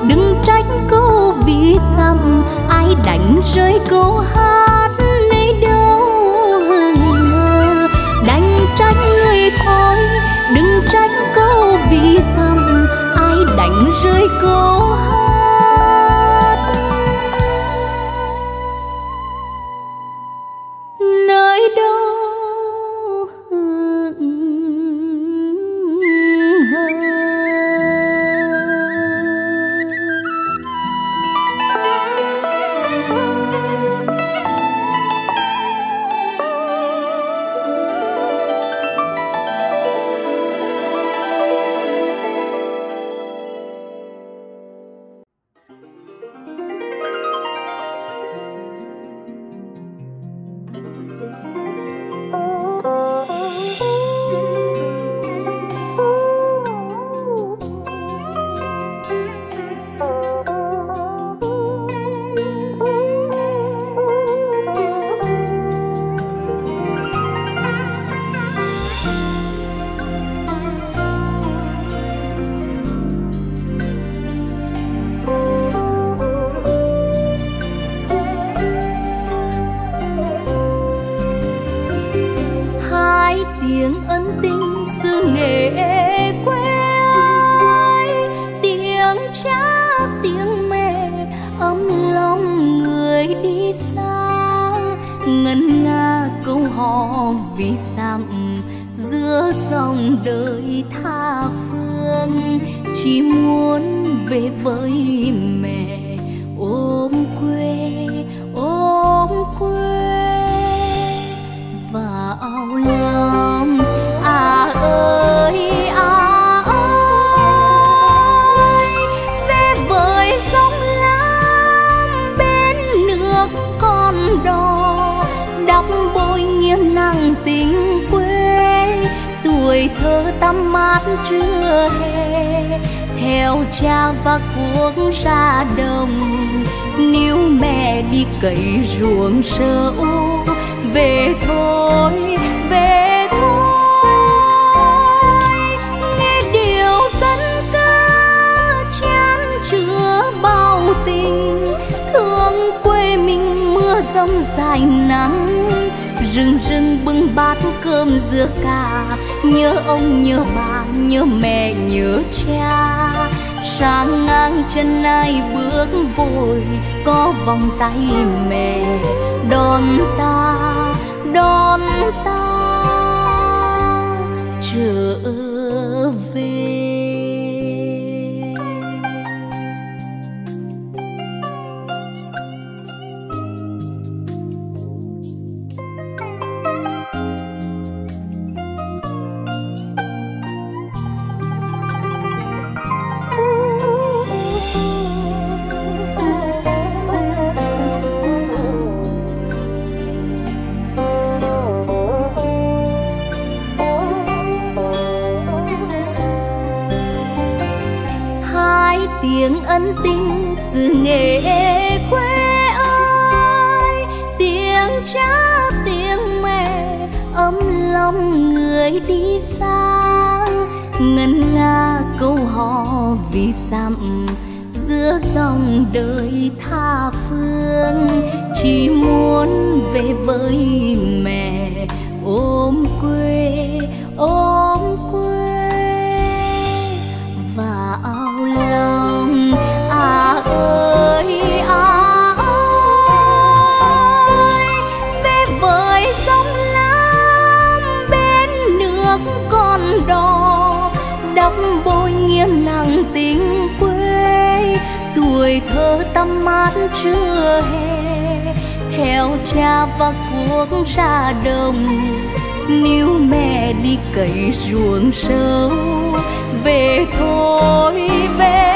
đừng trách câu ví dặm, ai đành rơi câu hát nơi đâu hương ngờ. Đành trách người thôi đừng trách câu ví dặm, ai đành rơi câu hát nơi đâu. tiếng ân tình xứ Nghệ quê ơi, tiếng cha tiếng mẹ ấm lòng người đi xa, ngân nga câu hò ví dặm giữa dòng đời tha phương, chỉ muốn về với mẹ ôm quê, ôm quê vào lòng. À ơi, à ơi, về với sông Lam bên nước con đò, đắp bôi nghiêng nắng tình quê, tuổi thơ tắm mát chưa hè, theo cha và cuộc ra đồng, níu mẹ đi cày ruộng sâu. Về thôi, về thôi, nghe điều dân ca chan chứa bao tình, thương quê mình mưa giông dài nắng, rừng rừng bưng bát cơm dưa cà, nhớ ông nhớ bà nhớ mẹ nhớ cha, sang ngang chân ai bước vội, có vòng tay mẹ đón ta, đón ta trở về. Tiếng ân tình xứ Nghệ quê ơi, tiếng cha tiếng mẹ ấm lòng người đi xa, ngân nga câu hò ví dặm giữa dòng đời tha phương, chỉ muốn về với mẹ ôm quê, ôm quê vào lòng. À ơi, à ơi, về với sông Lam bên nước con đò, đắp bôi nghiêng nắng tình quê, tuổi thơ tắm mát chưa hè, theo cha và cuộc ra đồng, níu mẹ đi cày ruộng sâu. Về thôi, về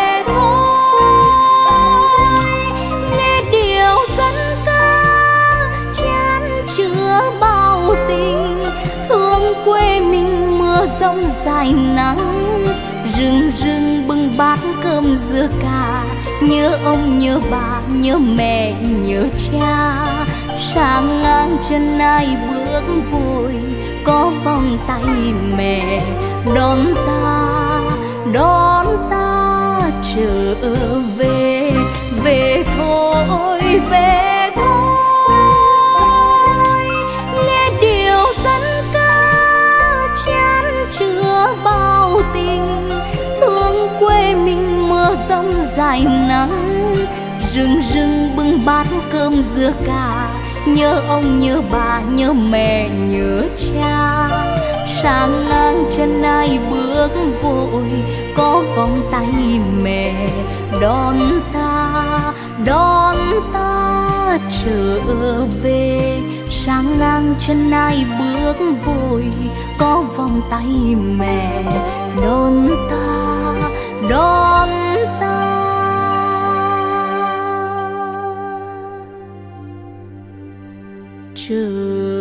sông dài nắng, rừng rừng bưng bát cơm dưa cà, nhớ ông nhớ bà nhớ mẹ nhớ cha, sang ngang chân ai bước vội, có vòng tay mẹ đón ta trở về. Về thôi, về sông dài nắng, rừng rừng bưng bát cơm dưa cà, nhớ ông nhớ bà nhớ mẹ nhớ cha, sang ngang chân ai bước vội, có vòng tay mẹ đón ta trở về, sang ngang chân ai bước vội, có vòng tay mẹ đón ta trở về.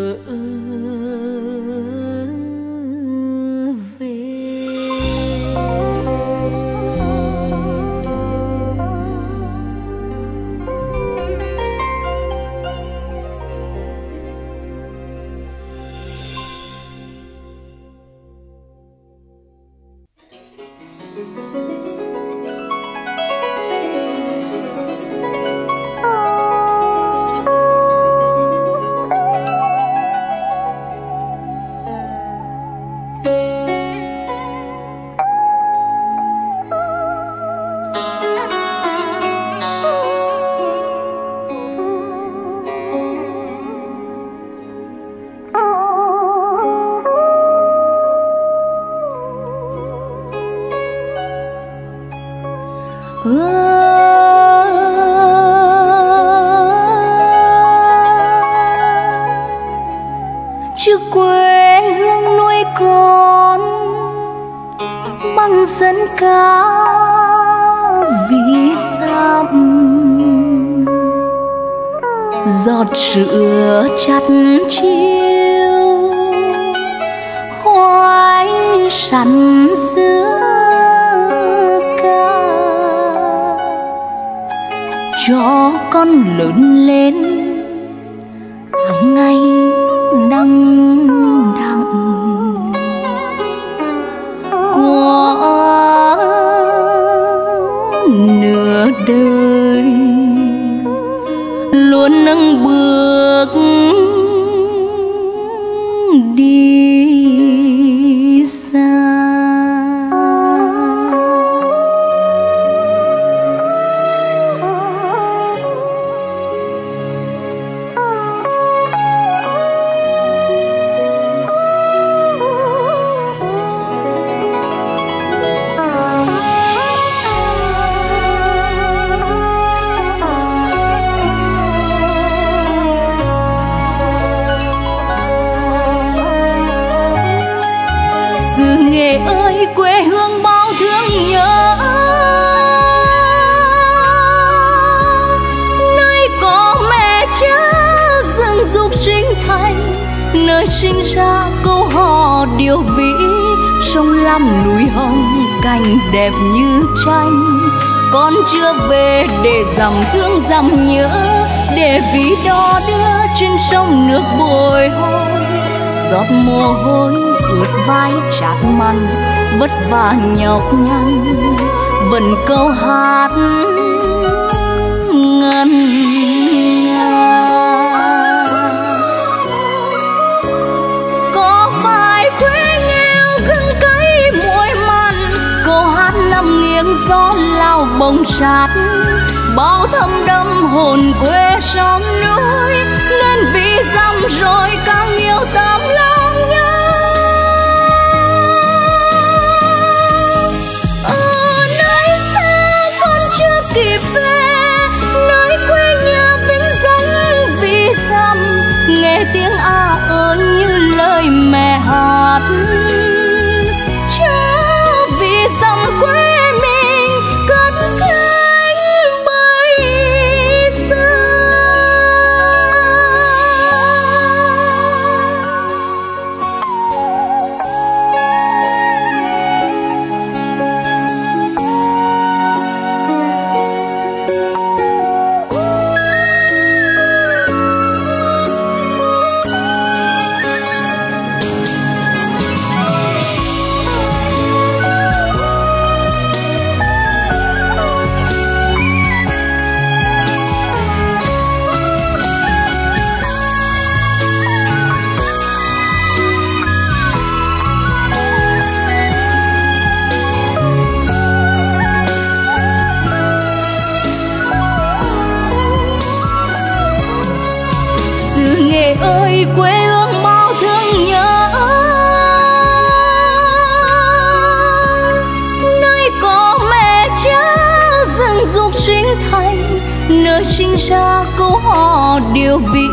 Chứ quê hương nuôi con bằng dân ca ví dặm, giọt sữa chặt chiêu khoái sắn giữa ca, cho con lớn lên hàng ngày đăng đặng của nửa đời, luôn nâng bước đi xa. Quê hương bao thương nhớ, nơi có mẹ cha dựng dục sinh thành, nơi sinh ra câu hò điệu vĩ, sông Lam núi Hồng cảnh đẹp như tranh. Con chưa về để dằm thương dằm nhớ, để ví đo đưa trên sông nước bồi hồi, giọt mồ hôi ướt vai chát mặn, vất vả nhọc nhằn vẫn câu hát ngân nga. Có phải quê nghèo gừng cay muối mặn, câu hát nằm nghiêng gió lao bồng sát, bao thâm đâm hồn quê sông núi, nên vì dằm rồi càng yêu tấm lòng nhau. Kịp về nơi quê nhà vĩnh dáng vì dằm, nghe tiếng a ơi như lời mẹ hát, chớ vì dằm quê mình cất cánh bay xa. Ơi quê hương bao thương nhớ, nơi có mẹ cha dựng dục sinh thành, nơi sinh ra câu hò điệu vĩ,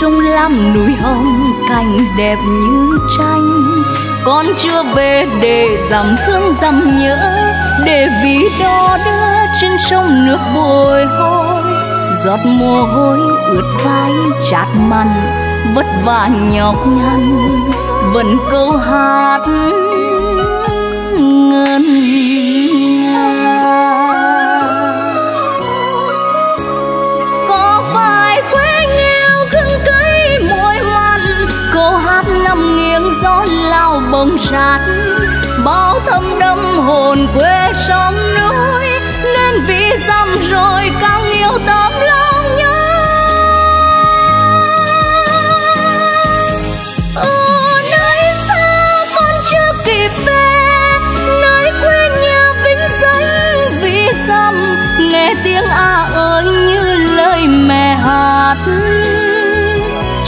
sông Lam núi Hồng cảnh đẹp như tranh. Con chưa về để dằm thương dằm nhớ, để ví đo đưa trên sông nước bồi hồi, giọt mồ hôi ướt vai chát mặn, vất vả nhọc nhằn vẫn câu hát ngân nga. Có phải quê nghèo gừng cay muối mặn, câu hát nằm nghiêng gió lao bồng sát, bao thâm đâm hồn quê sông núi, nên vì dằm rồi càng yêu tấm lòng nhớ. Ở nơi xa con chưa kịp về, nơi quê nhà vĩnh dãnh vì dằm, nghe tiếng a ơi như lời mẹ hát,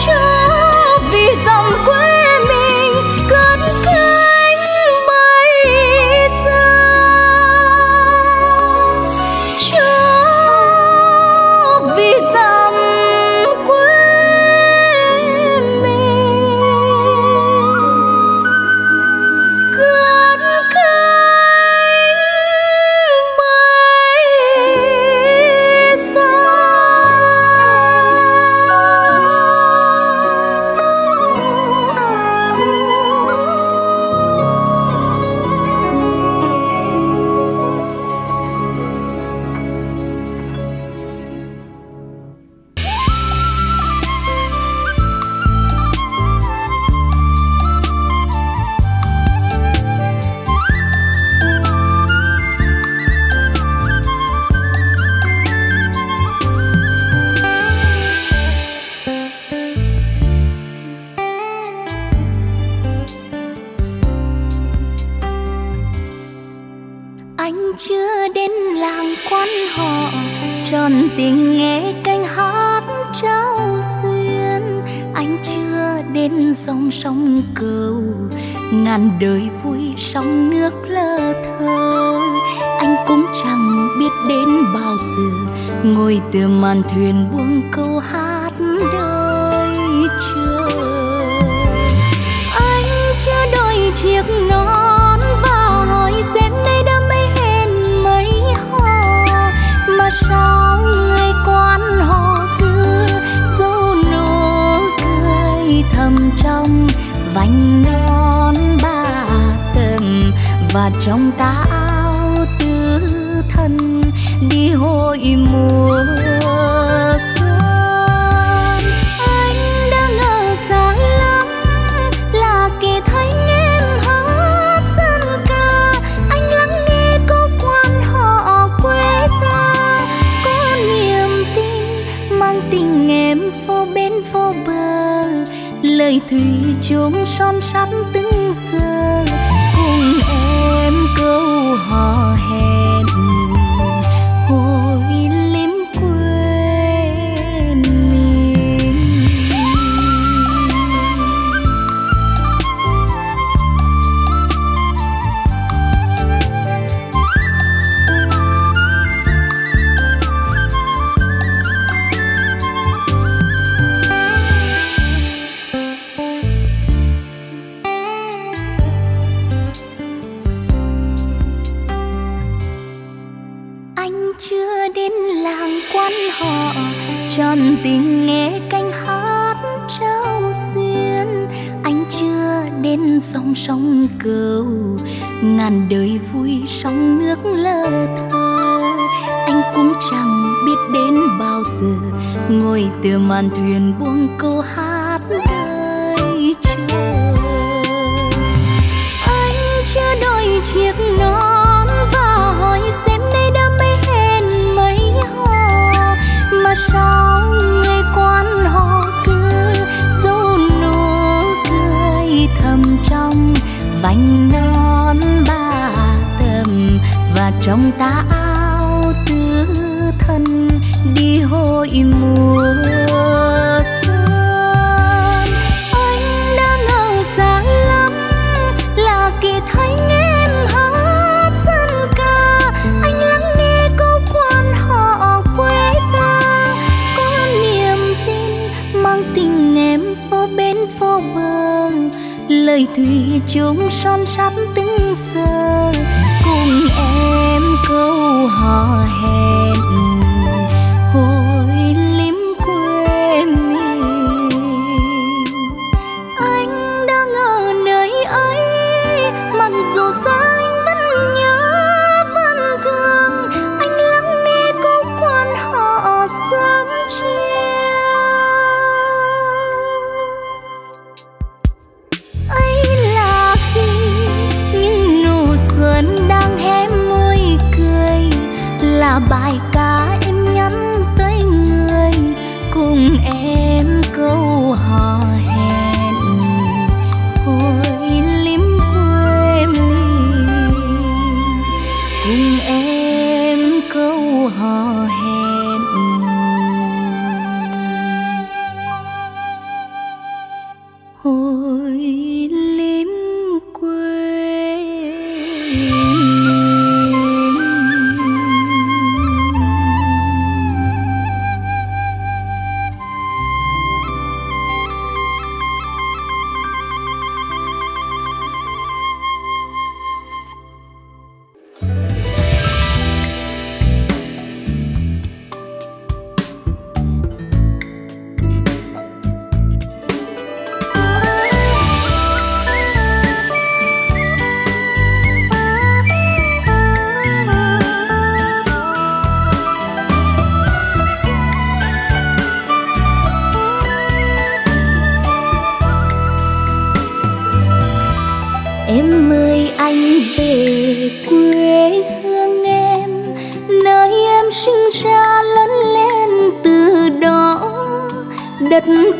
chớ vì dằm quê mình cất cánh bay xa, chớ vì dằm quê mình. tròn tình nghe canh hát trao duyên. Anh chưa đến dòng sông Cầu, ngàn đời vui sóng nước lơ thơ. Anh cũng chẳng biết đến bao giờ ngồi từ màn thuyền buông câu hát đời chờ. Anh chưa đôi chiếc nón và hỏi xem nơi đã mấy hẹn mấy hò, mà sao người quan họ cứ dâu nụ cười thầm trong vành non ba tầng và trong ta áo tứ thân đi hội mùa xuân. Anh đã ngờ sáng lắm là kể thấy em hát dân ca. Anh lắng nghe cô quan họ quê ta, có niềm tin mang tình em phố bờ. Lời thủy chung son sắt từng giờ cùng em câu hò hẹn hồi liếm quê mình. Tròn tình nghe canh hát trao duyên. Anh chưa đến dòng sông Cầu, ngàn đời vui sóng nước lơ thơ. Anh cũng chẳng biết đến bao giờ ngồi từ màn thuyền buông câu hát đời chờ. Anh chưa đôi chiếc nón và hỏi xem nơi đã mấy hẹn mấy hò, mà sao quan họ cứ dấu nụ cười thầm trong vành non ba tầng và trong tà áo tứ thân đi hội mùa xuân. Anh đã ngờ sáng lắm là kỳ thấy em hát dân ca. Anh lắng nghe câu quan họ quê ta, có niềm tin mang tình em phố bờ. Lời thủy chung son sắt từng giờ cùng em câu hò hẹn hồi liếm quê mình. Anh đã ngờ nơi ấy, mặc dù xa anh vẫn nhớ vẫn thương. Anh lắng nghe câu quan họ sớm chia. Là bài ca em nhắn tới người cùng em câu hò hẹn hồi liếm quê mình, cùng em câu hò hẹn hồi liếm quê.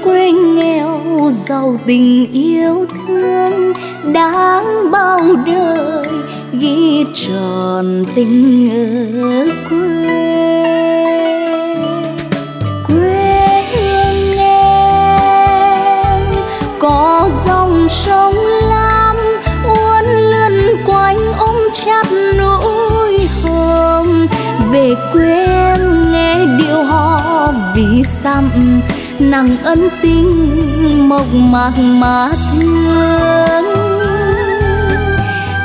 Quê nghèo giàu tình yêu thương, đã bao đời ghi tròn tình ở quê. có dòng sông Lam uốn lượn quanh ôm chặt nỗi hờm. Về quê em nghe điệu hò vì xăm nặng ân tình mộc mạc mà thương.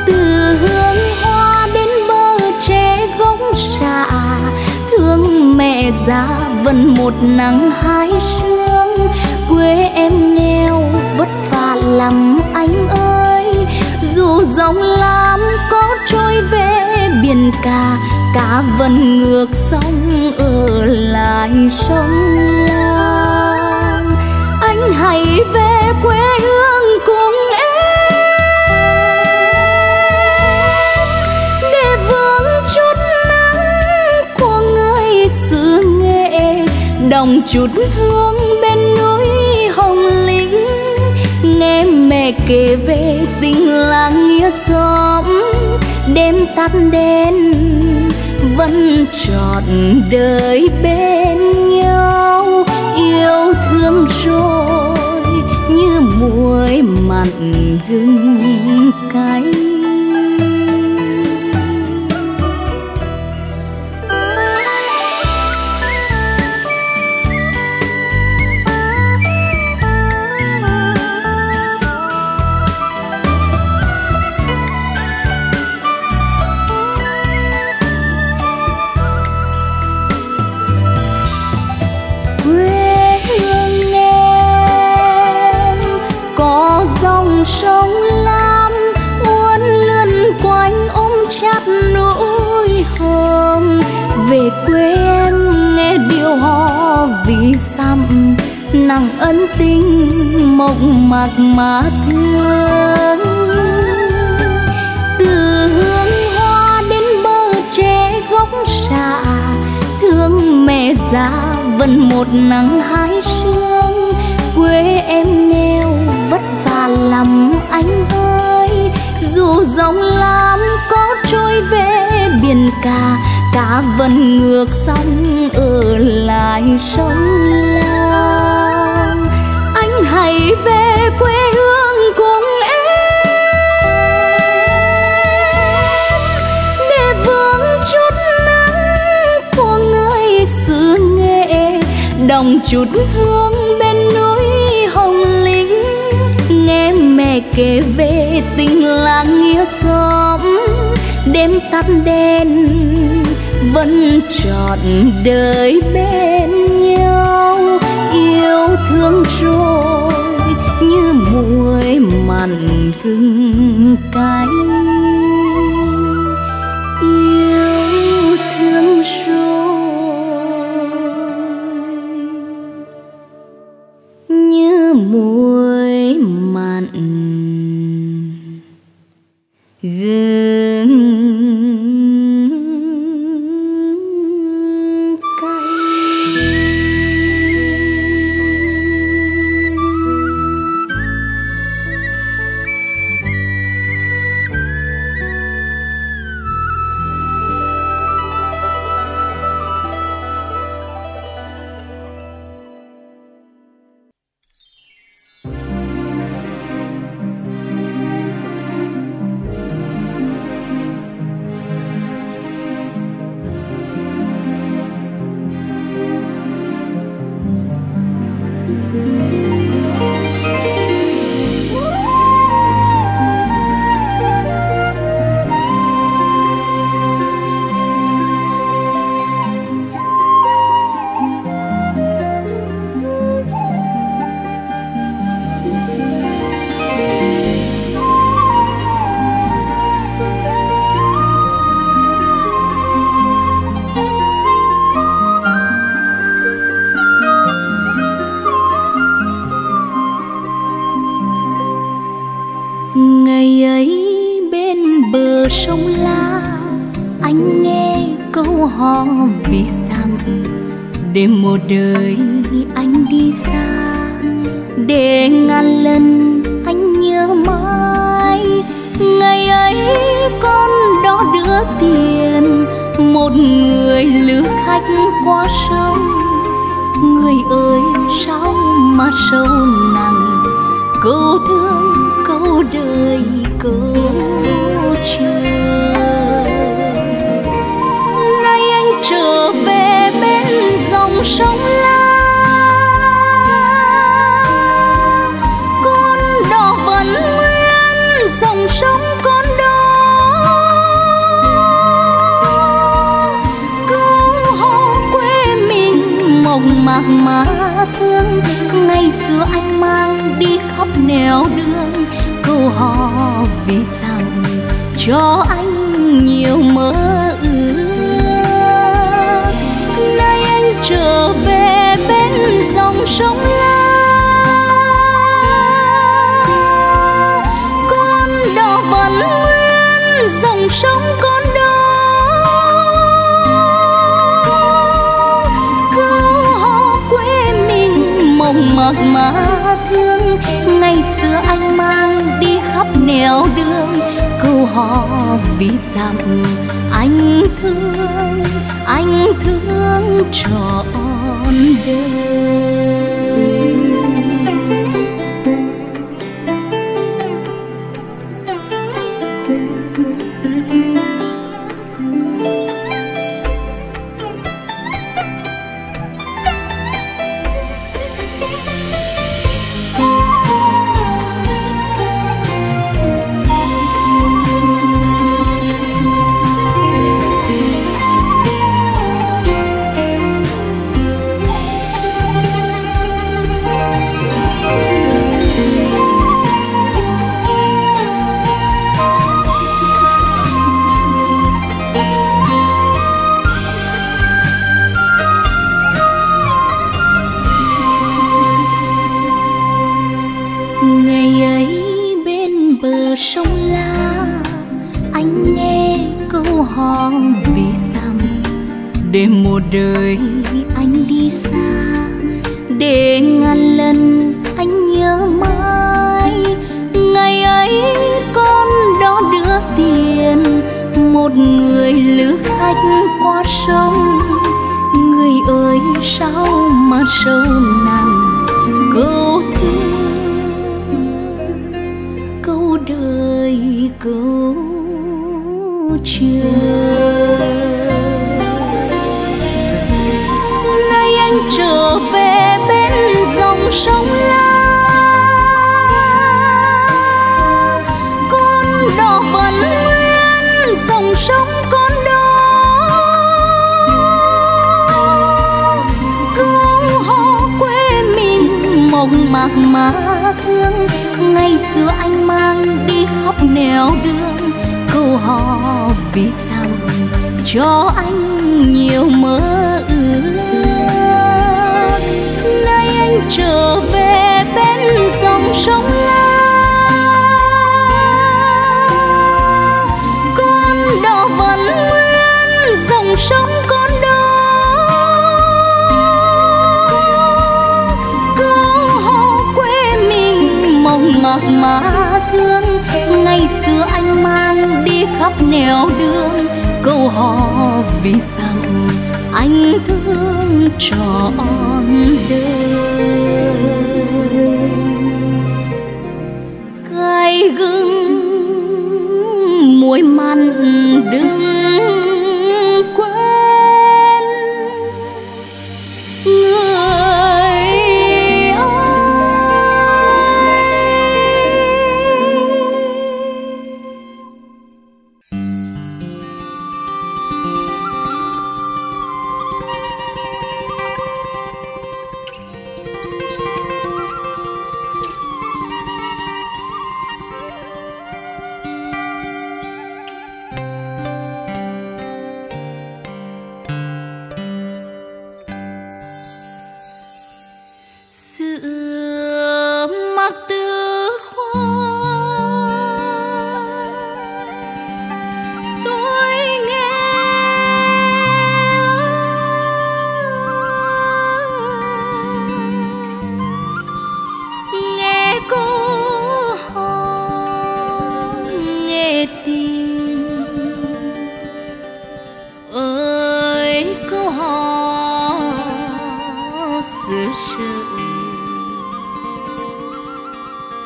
Từ hương hoa đến bờ tre gốc xạ, thương mẹ già vẫn một nắng hai sương. Quê em nghèo vất vả lắm anh ơi, dù dòng Lam có trôi về biển cả, cá vẫn ngược sông ở lại sông Lam. Anh hãy về quê hương cùng em để vương chút nắng của người xứ Nghệ, đồng chút hương bên núi Hồng Lĩnh. Nghe mẹ kể về tình làng nghĩa xóm, đêm tắt đèn vẫn trọn đời bên nhau. Yêu thương rồi như muối mặn hương cay. Sông Lam uốn lượn quanh ôm chặt nỗi hờm. Về quê em nghe điệu hò vì xăm nặng ân tình mộc mạc mà thương. Từ hương hoa đến bờ tre gốc xạ, thương mẹ già vẫn một nắng hai sương. Quê em nghèo vất vả lắm anh ơi, dù dòng Lam có trôi về biển cả, cá vẫn ngược sông ở lại sông Lam. Anh hãy về quê hương cùng em để vương chút nắng của người xứ Nghệ, đồng chút hương bên núi Hồng Lĩnh. Nghe mẹ kể về tình làng nghĩa xóm, đêm tắt đèn vẫn trọn đời bên nhau. Yêu thương rồi như muối mặn gừng cay. Yêu thương rồi như muối mặn gừng cay. Một đời anh đi xa, để ngàn lần anh nhớ mãi. Ngày ấy con đó đưa tiền, một người lữ khách qua sông. Người ơi sao mà sâu nặng, cô đời cơm trưa. Nay anh trở về bên dòng sông Lam, con đò vẫn nguyên dòng sông con đó, cứu hộ quê mình mộng mạc mà thương. Ngày xưa anh mang đi khắp nẻo đường, câu hò về rằng cho anh nhiều mơ ước. Nay anh trở về bên dòng sông Lam, con đò vẫn nguyên dòng sông con đó, câu hò quê mình mộng mạc mà thương. Ngày xưa anh mang đi khắp nẻo đường, câu hò ví dặm anh thương trọn đời. Để một đời anh đi xa, để ngàn lần anh nhớ mãi. Ngày ấy con đó đưa tiền, một người lữ khách qua sông. Người ơi sao mà sâu nặng câu thương, câu đời câu trường. Trở về bên dòng sông Lam, con đò vẫn nguyên dòng sông con đó, câu hò quê mình mộng mạc mà thương. Ngày xưa anh mang đi khắp nẻo đường, câu hò ví dặm cho anh nhiều mơ ước. Trở về bên dòng sông Lam, con đò vẫn nguyên dòng sông con đó, câu hò quê mình mộng mạc mà thương. Ngày xưa anh mang đi khắp nẻo đường, câu hò vì rằng anh thương trọn đời. Cay gừng muối mặn đừng quên người ơi.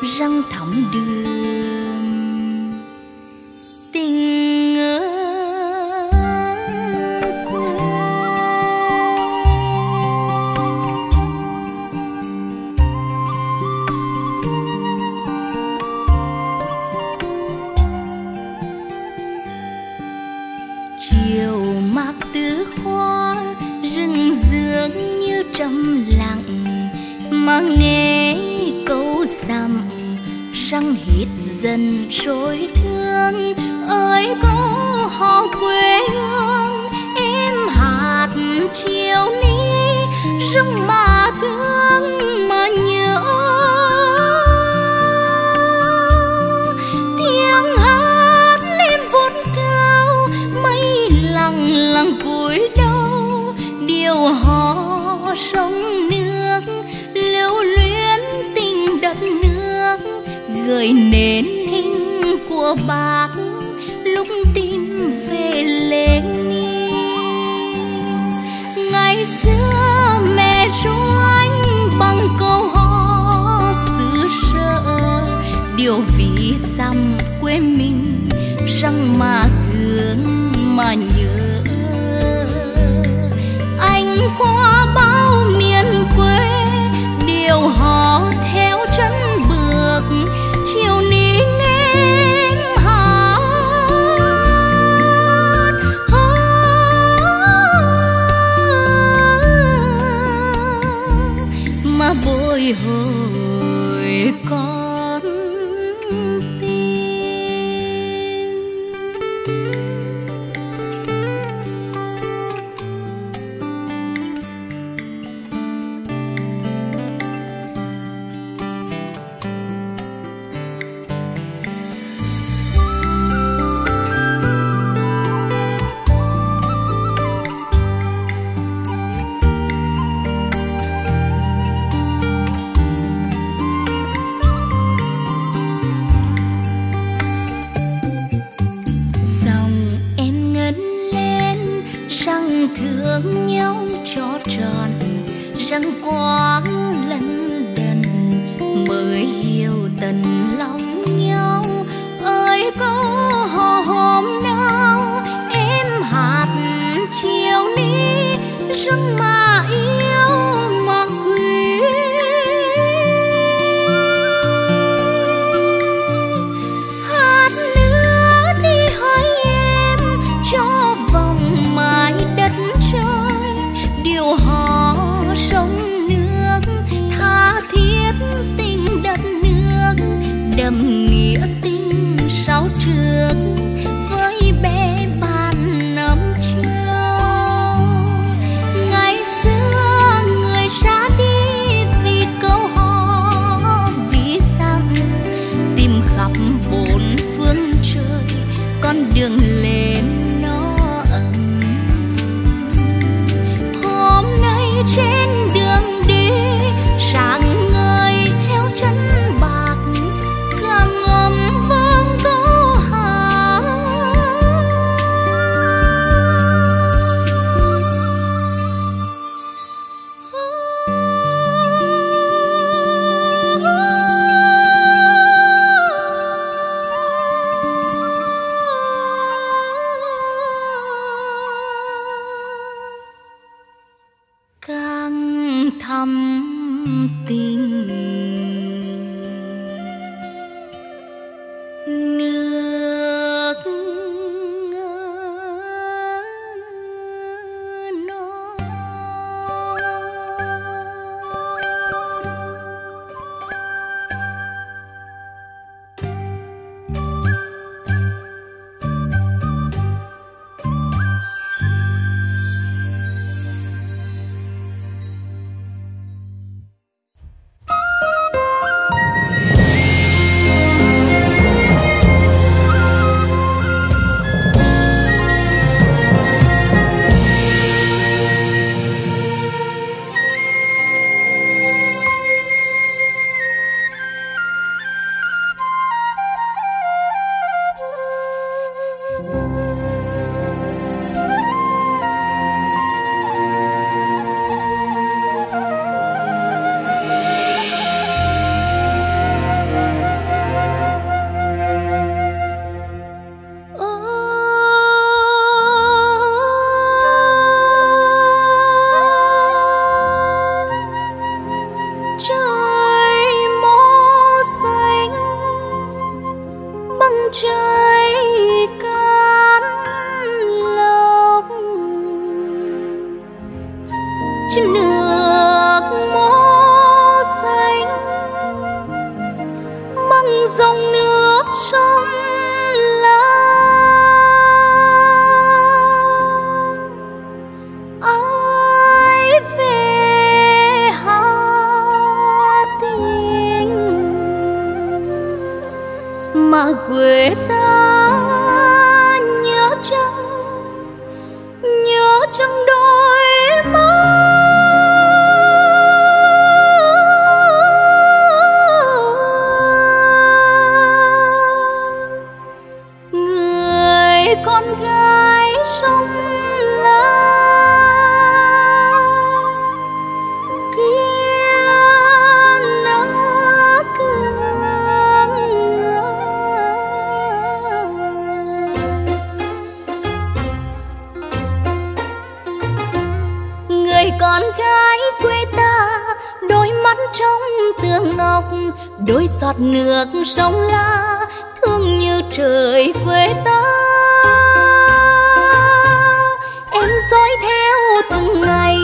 răng thẳm đường tình quê. Chiều mạc tứ hoa rừng dường như trầm lặng, mà nghe câu sầm răng hít dần trôi thương. Ơi câu hò quê hương em hát chiều nay rất mà thương mà nhớ. Tiếng hát em vút cao mây lặng lặng cúi đầu, điều hò sông nước lưu luyến tình đất nước gợi nên hình của bác lúc tìm về Lenin. Ngày xưa mẹ ru anh bằng câu hò xứ sở, điều vì xăm quê mình răng mà thương mà nhớ. Anh qua bao miền quê điều hò theo chân bước chiều ní em hát. Mà bồi hồi con thương nhau cho tròn răng quang lân đần mới hiểu tận lòng nhau. Ơi câu hò hôm nào em hát chiều nay rất mà yêu mà quý. Hát nữa đi hỡi em cho vòng mãi đất trời, điều hò sông nước tha thiết tình đất nước đậm nghĩa tình sáu trượng với bé bạn năm chiều. Ngày xưa người ra đi vì câu hò vì rằng tìm khắp bốn phương trời con đường lên nó ấm. Trên đường đi sáng ngời theo chân bạc càng ngầm vang câu hát. trái cán lộc trên nước mô xanh măng dòng nước trong lá ai về Hà Tĩnh mà quê ta nhớ chăng đôi mắt người con gái sông Lam kia nó cường người con gái quê ta đôi mắt trong tường ngọc đôi giọt nước sông La thương như trời quê ta em dõi theo từng ngày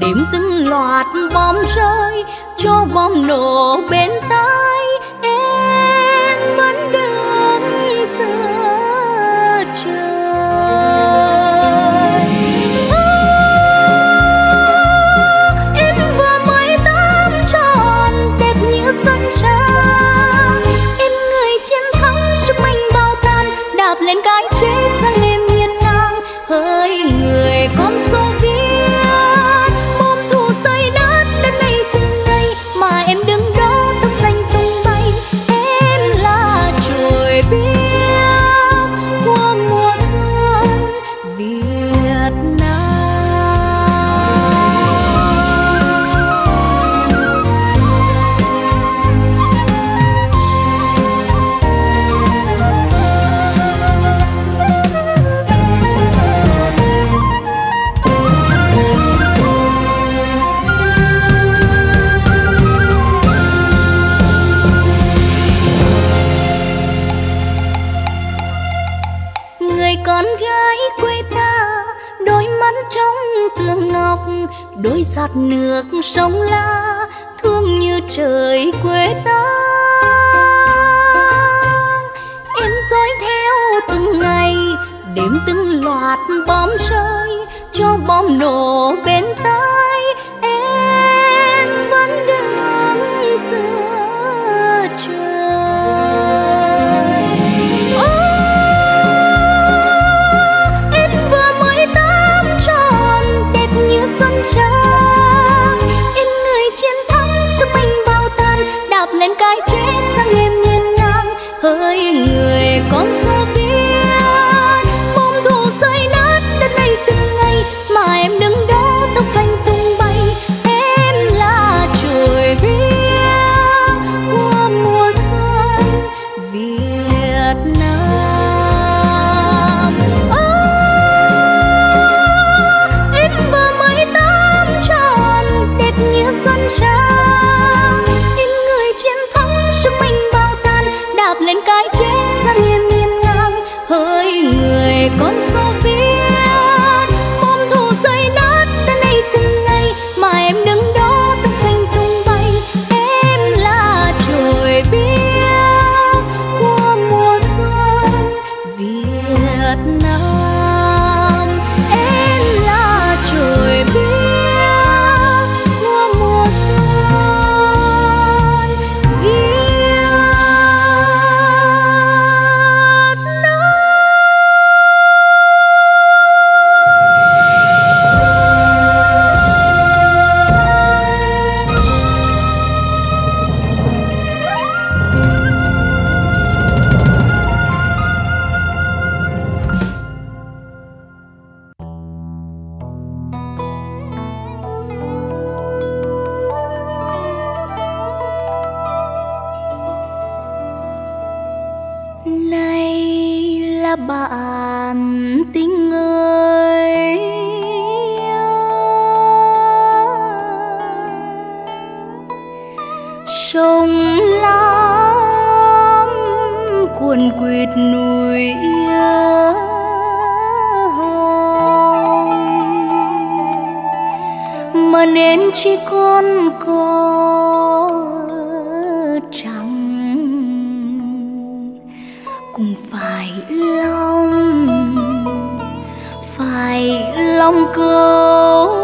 đếm từng loạt bom rơi cho bom nổ bên tai em vẫn đứng giữa trời. Lên cái chế sang đêm hiên ngang hỡi người con Xô Viết bom thù xây đất đến nay từng ngày mà em đứng đó tóc xanh tung bay em là trời biếc của mùa xuân Việt đôi giọt nước sông La thương như trời quê ta em dõi theo từng ngày đếm từng loạt bom rơi cho bom nổ bên tai em vẫn đứng giữa trời. Trang. Em người chiến thắng sức binh bao tan đạp lên cái chết sang em nghiêng ngang hỡi người con Xô Viết bom thù xây nát đất này từng ngày mà em đứng đó tóc xanh tung bay em là trời biếc của mùa xuân Việt Nam. Em người chiến thắng sức binh bao tan đạp lên cái chết sang nghiêng nghiêng ngang hỡi người con Xô Viết bom thù xây nát đất này từng ngày mà em đứng đó tóc xanh tung bay em là trời biếc của mùa xuân Việt Nam em là trời biếc bạn tình ơi sông Lam cuồn quyết núi hồng mà nên chỉ còn có trắng cũng phải lòng câu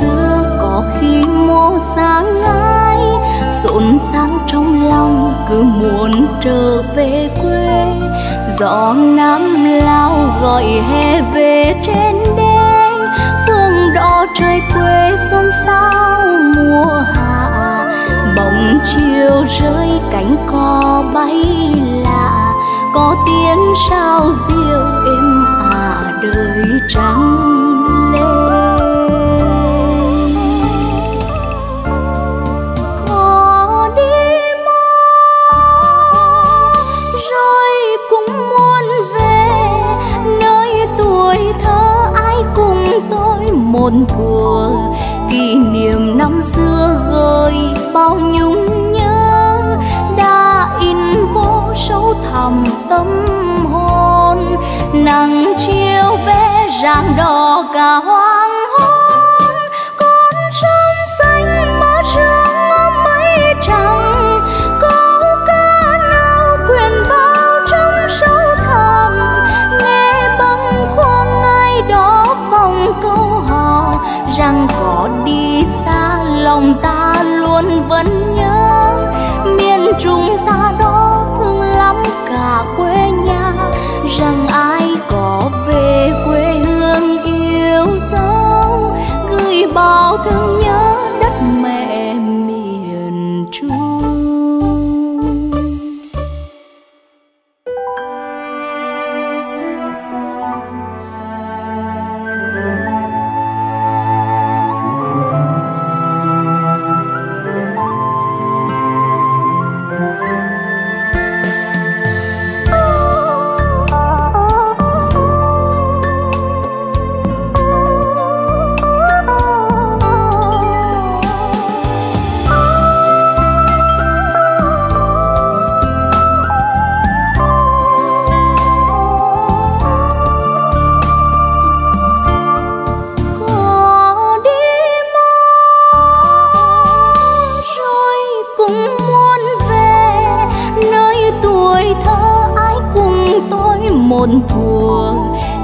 xưa có khi mô sáng ngái, rộn ràng trong lòng cứ muốn trở về quê. Gió Nam Lao gọi hè về trên đê, phương đỏ trời quê xôn xao mùa hạ. Bóng chiều rơi cánh cò bay lạ, có tiếng sao diêu êm ả đời trắng lên. Môn thuở kỷ niệm năm xưa gợi bao nhung nhớ, đã in vô sâu thẳm tâm hồn. Nắng chiều về rạng đỏ cả hoàng hôn, con sông xanh mơ sương mơ mây trắng. Câu ca nào quyện vào trong sâu thẳm, nghe bâng khuâng ai đó vòng câu rằng có đi xa lòng ta luôn vẫn nhớ. Miền Trung ta đó thương lắm cả quê nhà, rằng ai có về quê hương yêu dấu, gửi bao thương nhớ đất mẹ miền Trung. Môn thuở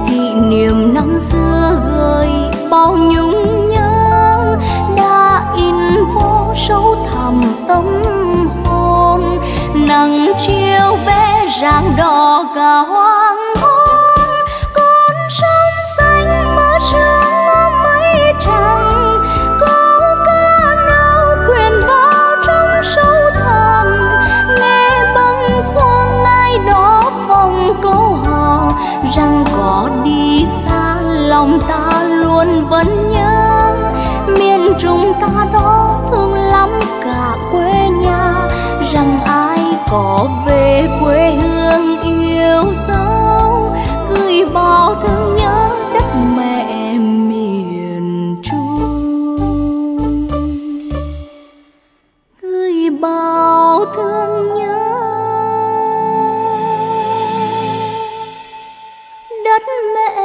kỷ niệm năm xưa gợi bao nhung nhớ, đã in vô sâu thẳm tâm hồn. Nắng chiều vẽ rạng đỏ cả hoàng hôn, con sông xanh mơ sương mơ mây trắng. Câu ca nào quyện vào trong sâu thẳm, nghe bâng khuâng ai đó vòng câu hò, rằng có đi xa lòng ta luôn vẫn nhớ. Miền Trung ta đó thương lắm cả quê nhà, rằng ai có về quê hương yêu dấu, gửi bao thương nhớ đất mẹ miền Trung, gửi bao thương nhớ đất mẹ.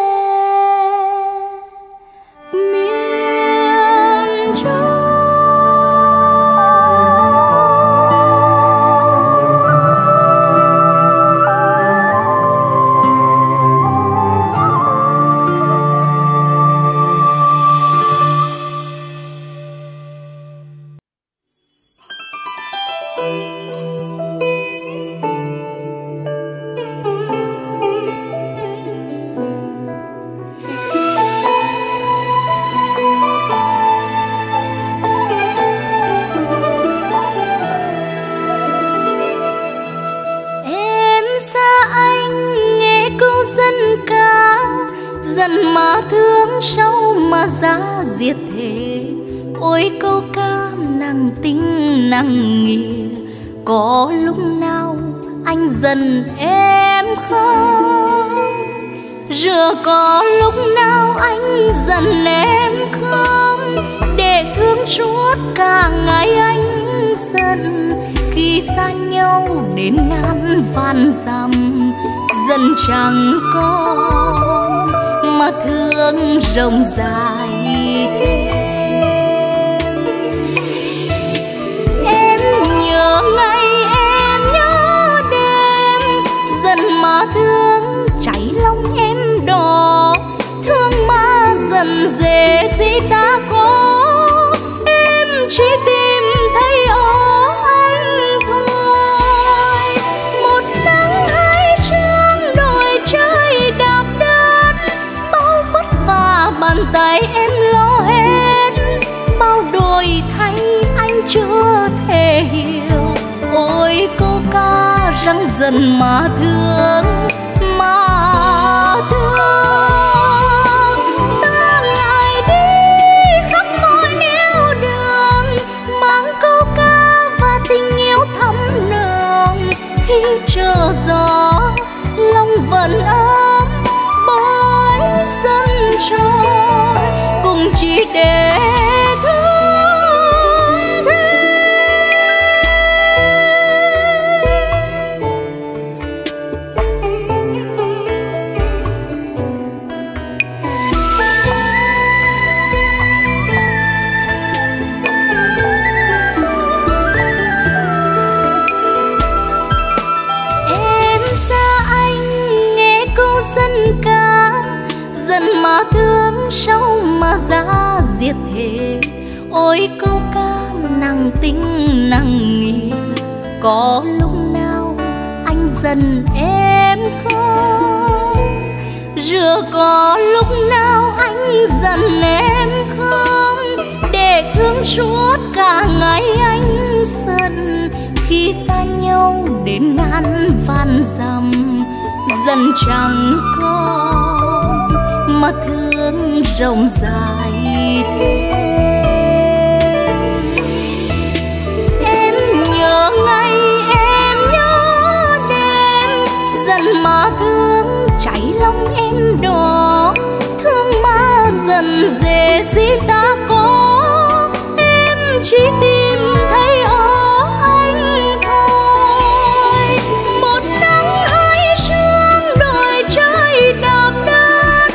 Giá diệt thế, ôi câu ca nặng tính nặng nghĩa. Có lúc nào anh giận em không? Rửa có lúc nào anh giận em không? Để thương suốt cả ngày anh giận, khi xa nhau đến ngàn vạn dặm giận chẳng có mà thương rộng dài thêm. Em nhớ ngày em nhớ đêm, giận mà thương cháy lòng em đỏ, thương mà giận dễ gì ta có. Răng dần mà thương, mà thương. Ta lại đi khắp mọi nẻo đường, mang câu ca và tình yêu thắm nồng. Khi trở gió, lòng vẫn ấm bối dân trôi, cùng chỉ để giá diệt thế. Ôi câu ca nặng tính nặng nghi, có lúc nào anh dần em không? Rửa có lúc nào anh dần em không? Để thương suốt cả ngày anh dần, khi xa nhau đến ngàn vạn dặm dần chẳng còn mà thương rộng dài thêm. Em nhớ ngày, em nhớ đêm, dần mà thương cháy lòng em đỏ. Thương mà dần dề gì ta có, em chỉ tìm thấy ở anh thôi. Một nắng hai sương, đôi trời đạp đất,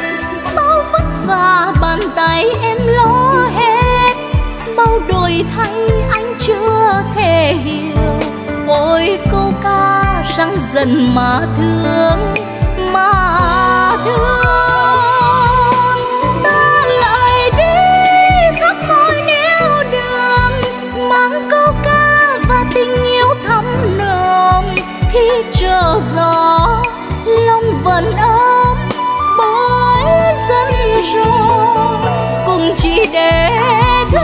bao vất vả bàn tay em lo hết, bao đổi thay anh chưa thể hiểu. Ôi câu ca răng dần mà thương, mà thương. Ta lại đi khắp mọi nẻo đường, mang câu ca và tình yêu thắm nồng. Khi trở gió, lòng vẫn ấm bối dân rồi, cùng chỉ để thương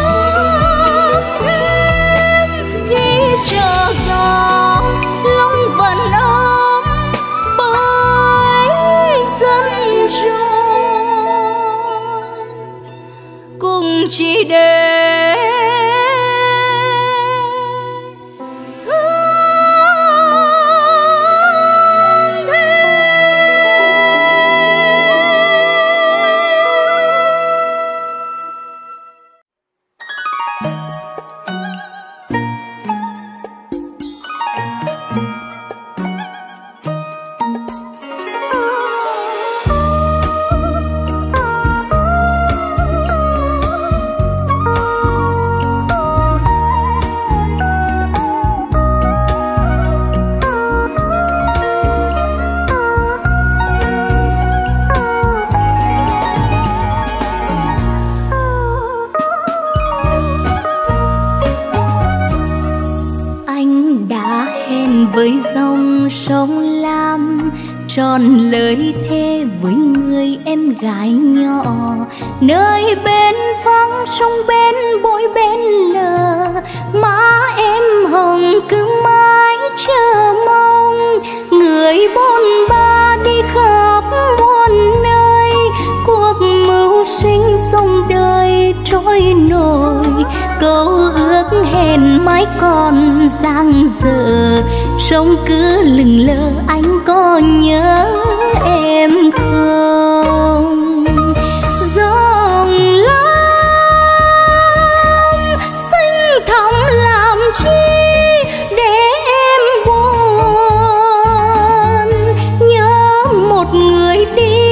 thêm. Khi trở gió, lòng vẫn ấm bối dân rồi, cùng chỉ để với dòng sông Lam, tròn lời thề với người em gái nhỏ. Nơi bên vắng sông bên bối bên lờ, má em hồng cứ mãi chờ mong. Người bôn ba đi khắp muôn nơi, cuộc mưu sinh sông đời trôi nổi. Câu ước hẹn mãi còn dang dở, sông cứ lừng lơ anh có nhớ em không? Dòng Lam xanh thẳm làm chi để em buồn? Nhớ một người đi,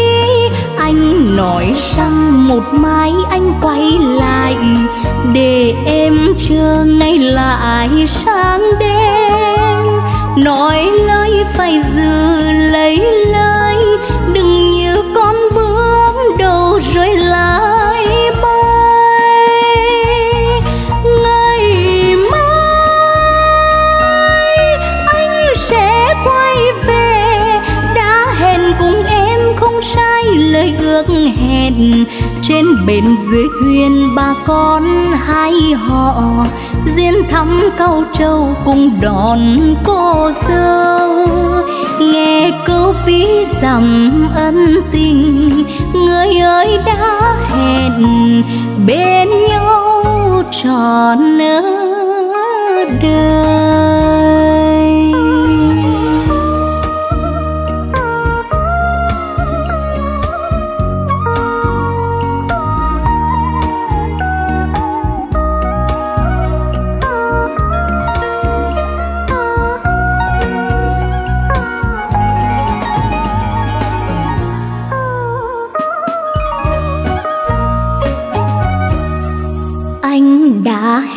anh nói rằng một mai anh quay lại, để em chờ ngày lại sáng đêm. Nói lời phải giữ lấy lời, đừng như con bướm đầu rồi lại bay. Ngày nghẹn. Trên bến dưới thuyền bà con hai họ duyên thắm câu trầu cùng đón cô dâu. Nghe câu ví dặm ân tình, người ơi đã hẹn bên nhau trọn đời.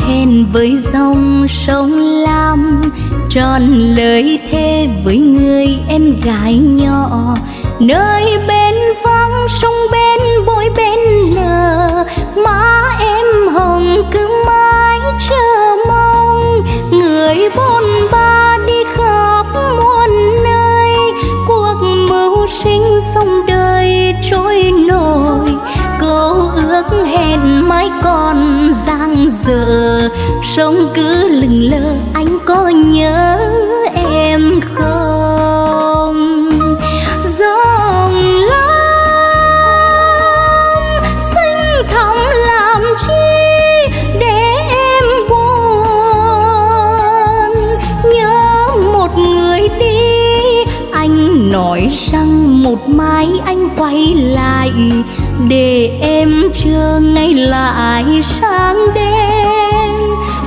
Hẹn với dòng sông Lam, tròn lời thề với người em gái nhỏ. Nơi bên vắng sông bên bối bên lờ, má em hồng cứ mãi chờ mong. Người bôn ba đi khắp muôn nơi, cuộc mưu sinh sông đời trôi nổi. Câu ước hẹn mãi còn dang dở, sông cứ lừng lơ anh có nhớ em không? Dòng Lam xanh thẳm làm chi để em buồn, nhớ một người đi. Anh nói rằng một mai anh quay lại, để em trưa ngày lại sáng đêm.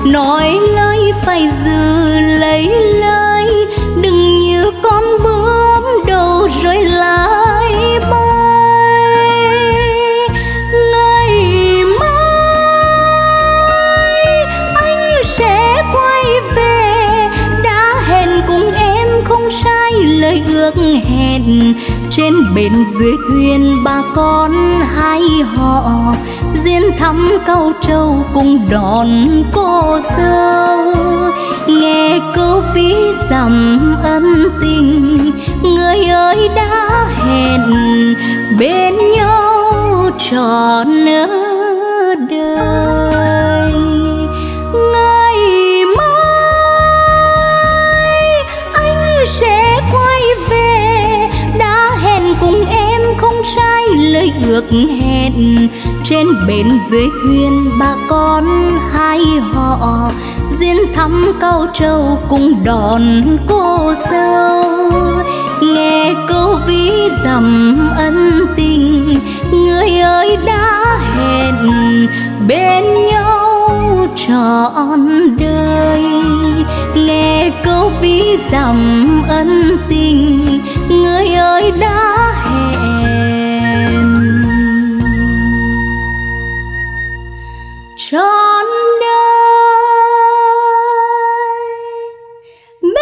Nói lời phải giữ lấy lời, đừng như con bướm đầu rồi lại bay. Ngày mai anh sẽ quay về, đã hẹn cùng em không sai lời ước hẹn. Trên bến dưới thuyền bà con hai họ duyên thắm câu trầu cùng đón cô dâu. Nghe câu ví dặm ân tình, người ơi đã hẹn bên nhau trọn đời. Ngày mai anh sẽ quay về, cùng em không sai lời ước hẹn. Trên bến dưới thuyền bà con hai họ duyên thắm câu trầu cùng đón cô dâu. Nghe câu ví dặm ân tình, người ơi đã hẹn bên nhau trọn đời. Nghe câu ví dặm ân tình, người ơi đã hẹn trọn đời bên nhau.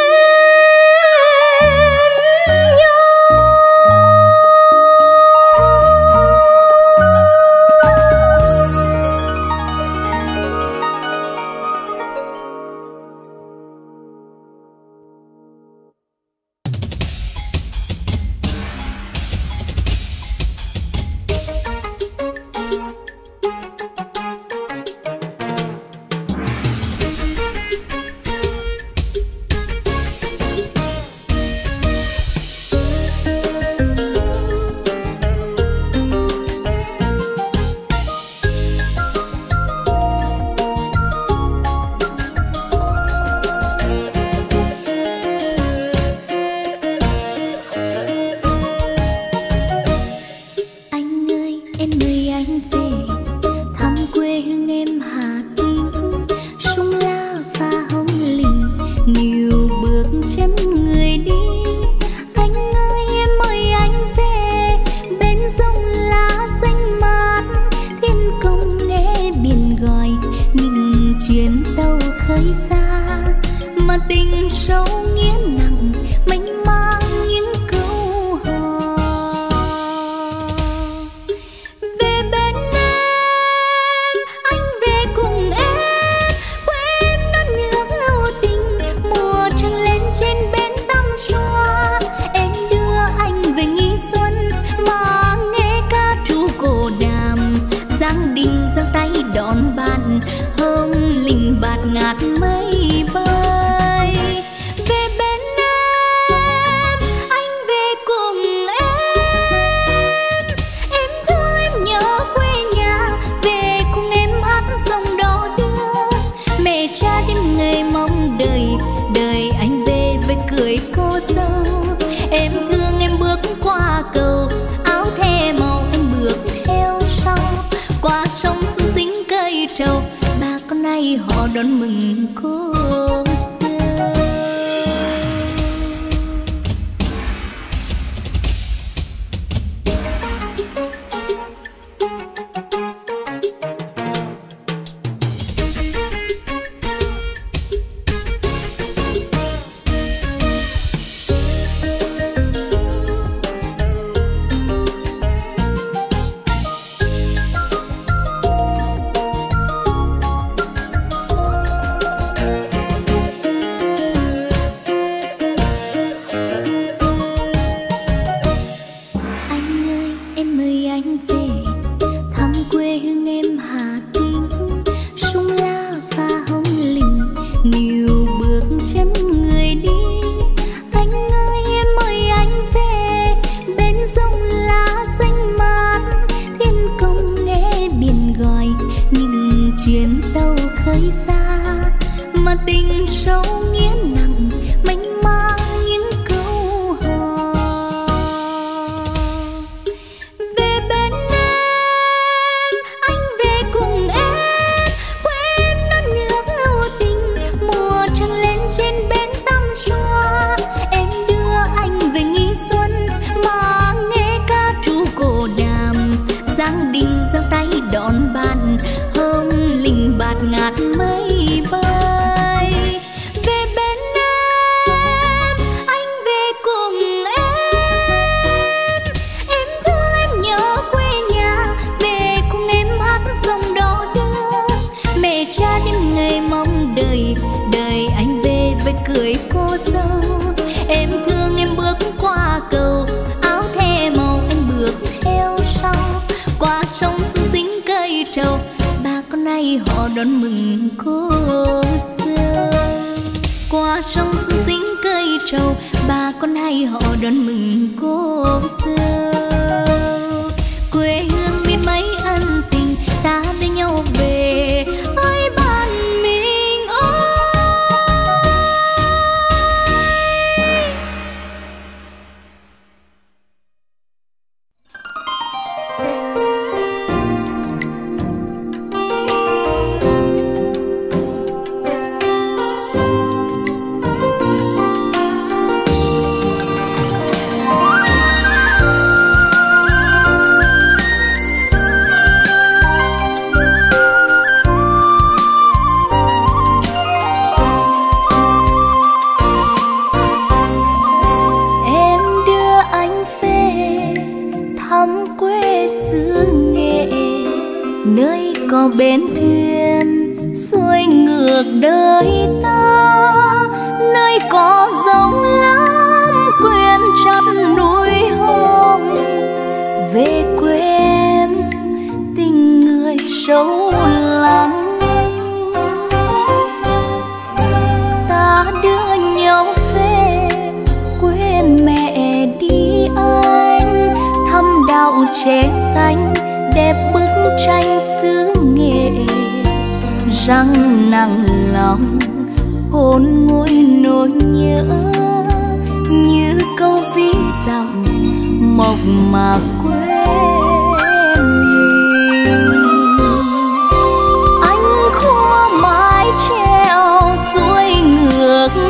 trầu, ba con nay họ đón mừng cô dâu.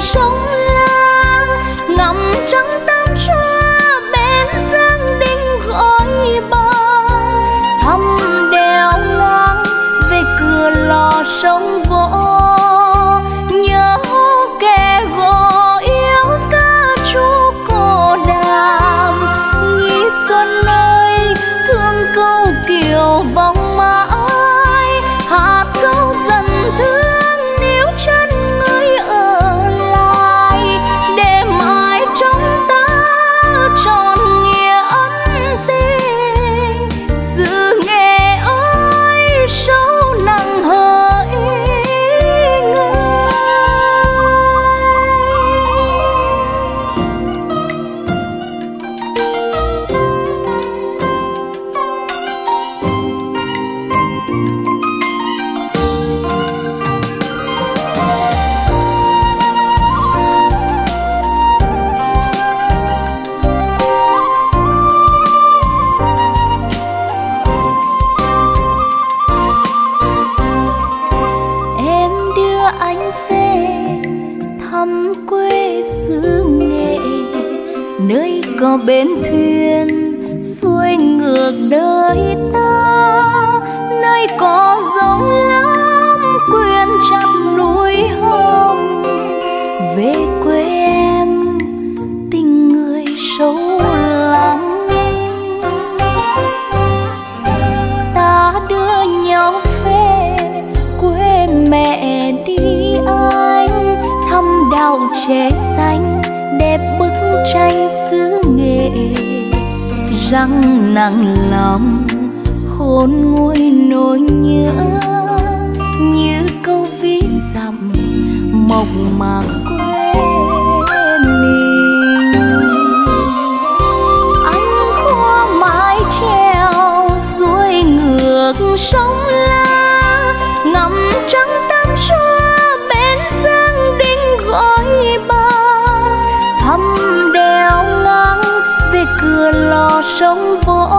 Xuân ơi có bến thuyền xuôi ngược đời ta, nơi có giống lắm quyện chặt núi hồng. Về quê em tình người sâu lắng, ta đưa nhau về quê mẹ đi anh, thăm đào trẻ xanh đẹp bức tranh xứ Nghệ, răng nặng lòng khôn nguôi nỗi nhớ, như câu ví dặm mộc mạc quê mình. Anh khoa mái treo xuôi ngược sông La, ngắm trăng tan trưa bên giang đình gọi ba, thăm đèo ngang về cửa lò sông Võ.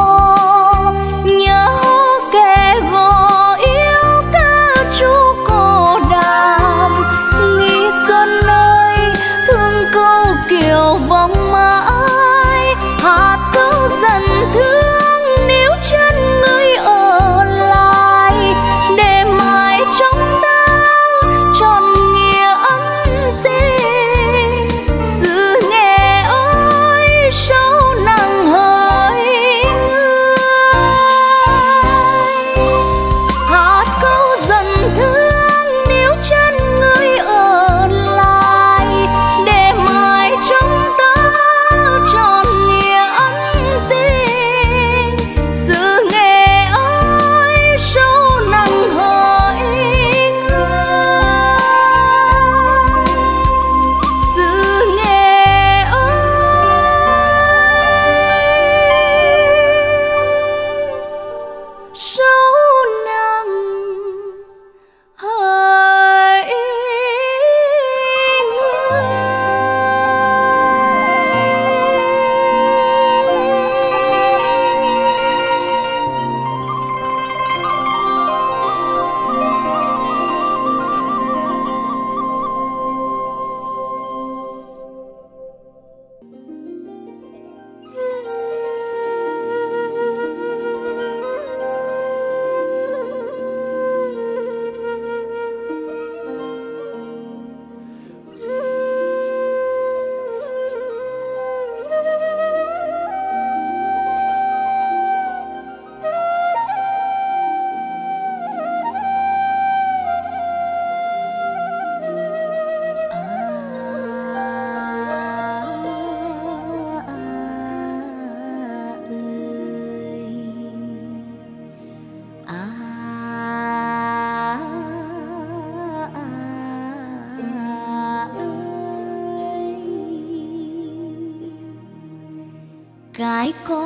Cái có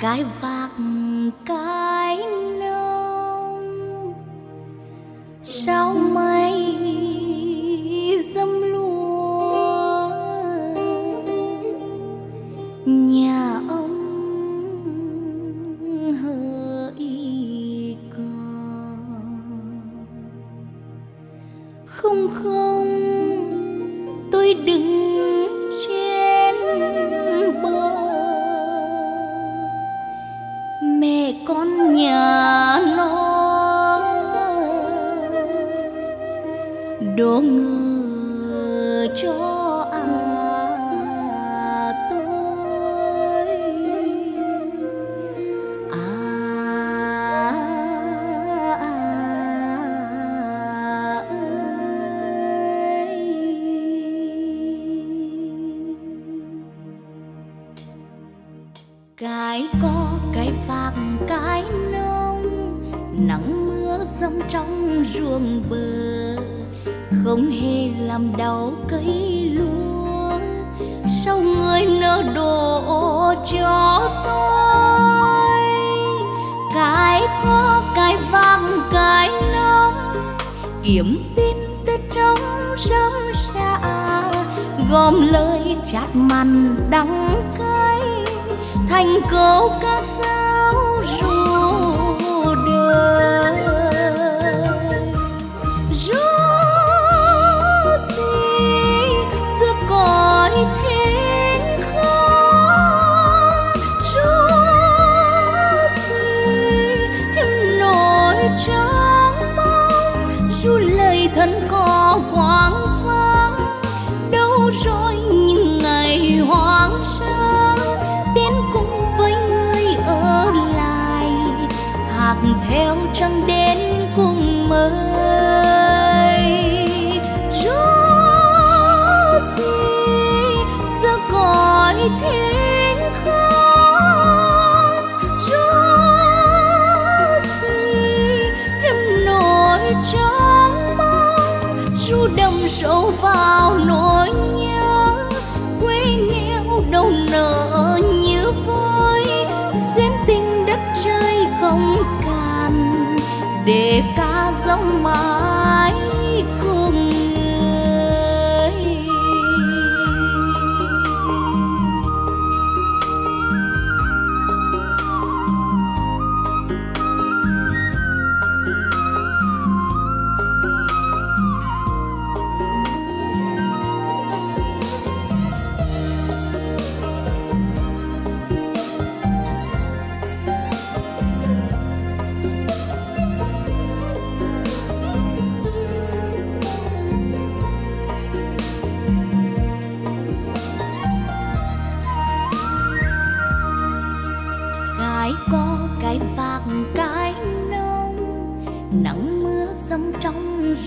cái vạc cái nông, sao mây dâm lúa nhà ông hỡi con. Không không tôi đừng con nhà nó đổ ngựa cho tôi. Cái có cái vạc cái nông, nắng mưa dầm trong ruộng bờ, không hề làm đau cây lúa. Sao người nỡ đổ cho tôi? Cái có cái vạc cái nông, kiếm tin từ trong sớm xa, gom lời chát mặn đắng cay thành câu ca dao ru đời. Ru gì giữa cõi thiên không, lạc theo trăng đến cùng mây. Chúa xin giữa cõi thiên không, Chúa xin thêm nỗi trống mong, Chúa đâm sâu vào nỗi nhớ quê nghèo đâu nở như vơi. Duyên tình đất trời không cạn để ca dòng mãi cùng người.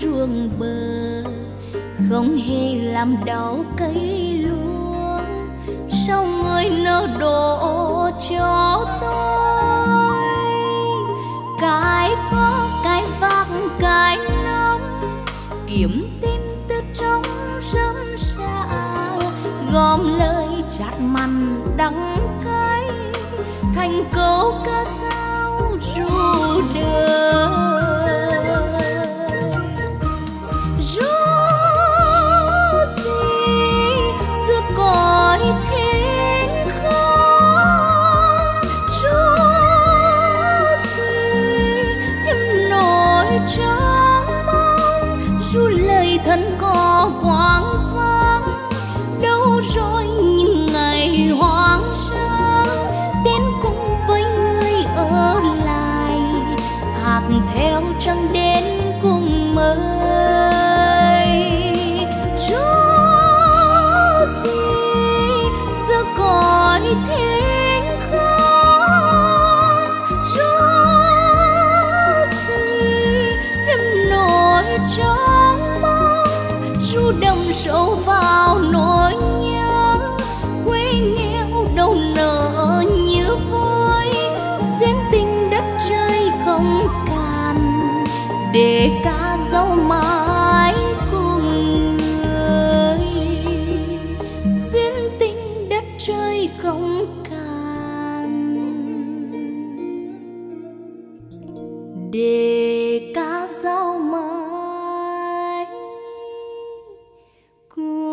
Ruộng bờ không hề làm đau cây lúa, sao người nỡ đổ cho tôi? Cái có cái vạc cái nấm, kiếm tin từ trong râm xa, gom lời chát mặn đắng cay thành câu ca dao ru đời. Theo trăng đến cùng mây, Chúa xin giữa cõi thiên không, Chúa xin thêm nỗi trống mong, Chúa đâm sâu vào nỗi nhớ quê nghèo đâu nở như vơi. Duyên tình đất trời không để ca dấu mãi cùng người. Duyên tình đất trời không cạn để ca dấu mãi cùng người.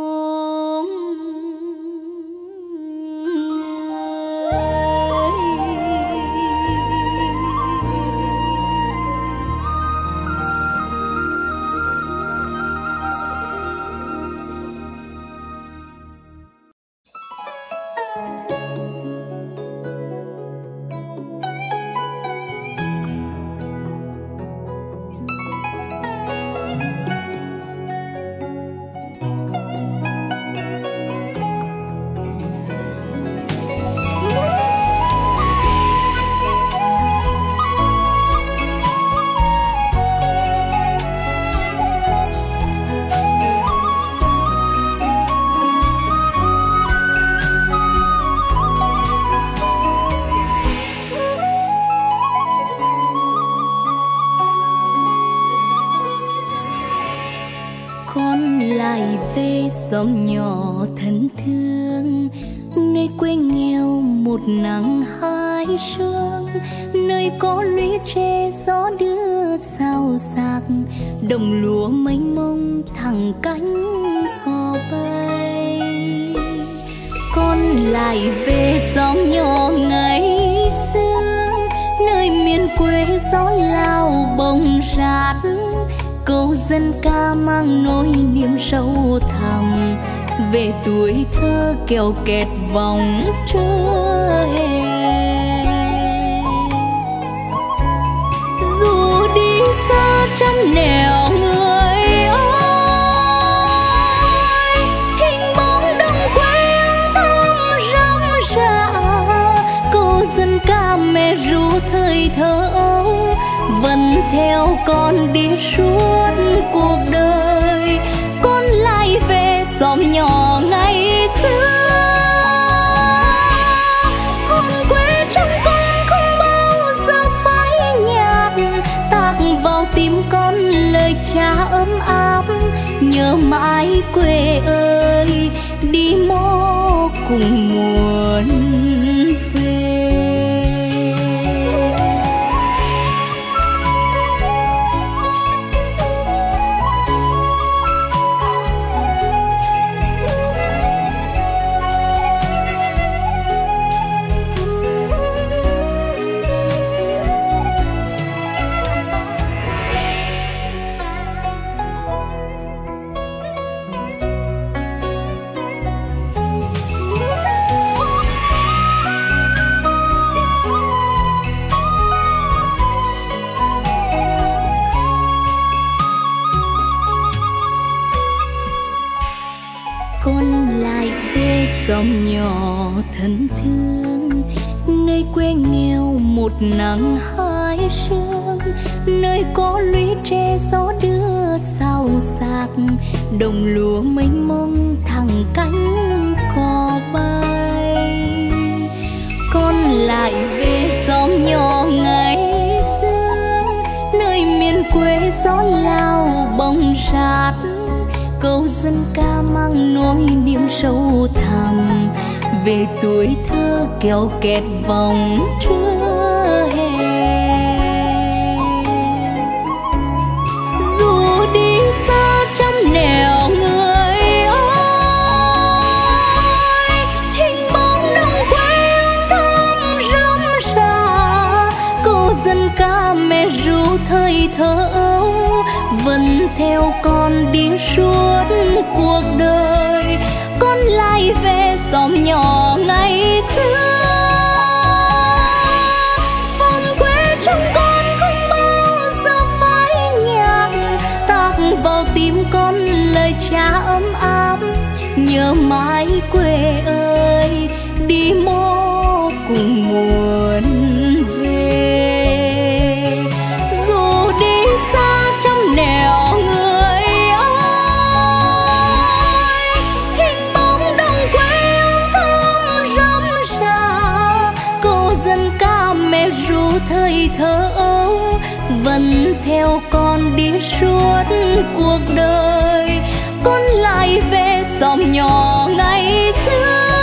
Dòng nhỏ thân thương nơi quê nghèo một nắng hai sương, nơi có lũy tre gió đưa sao sạc, đồng lúa mênh mông thẳng cánh cò bay. Con lại về xóm nhỏ ngày xưa, nơi miền quê gió lao bồng rát, câu dân ca mang nỗi niềm sâu thẳm về tuổi thơ kèo kẹt vòng trưa hè. Dù đi xa trăm nẻo người ơi, hình bóng đồng quê thơm râm rạ, câu dân ca mẹ ru thời thơ ấu theo con đi suốt cuộc đời, con lại về xóm nhỏ ngày xưa. Hồn quê trong con không bao giờ phai nhạt, tạc vào tim con lời cha ấm áp. Nhớ mãi quê ơi, đi mô cùng muốn dòng nhỏ thân thương, nơi quê nghèo một nắng hai sương, nơi có lũy tre gió đưa sao sạc, đồng lúa mênh mông thẳng cánh cò bay. Con lại về dòng nhỏ ngày xưa, nơi miền quê gió lao bông rạt, câu dân ca mang nỗi niềm sâu thẳm về tuổi thơ kéo kẹt vòng trưa hè. Dù đi xa trăm nẻo người ơi, hình bóng đồng quê thơm râm rạ, câu dân ca mẹ ru thời thơ ấu vẫn theo con đi suốt cuộc đời, con lại về xóm nhỏ ngày xưa. Hồn quê trong con không bao giờ phai nhạt, tạc vào tim con lời cha ấm áp. Nhớ mãi quê ơi, đi mô cùng muốn thơ ấu vẫn theo con đi suốt cuộc đời, con lại về xóm nhỏ ngày xưa.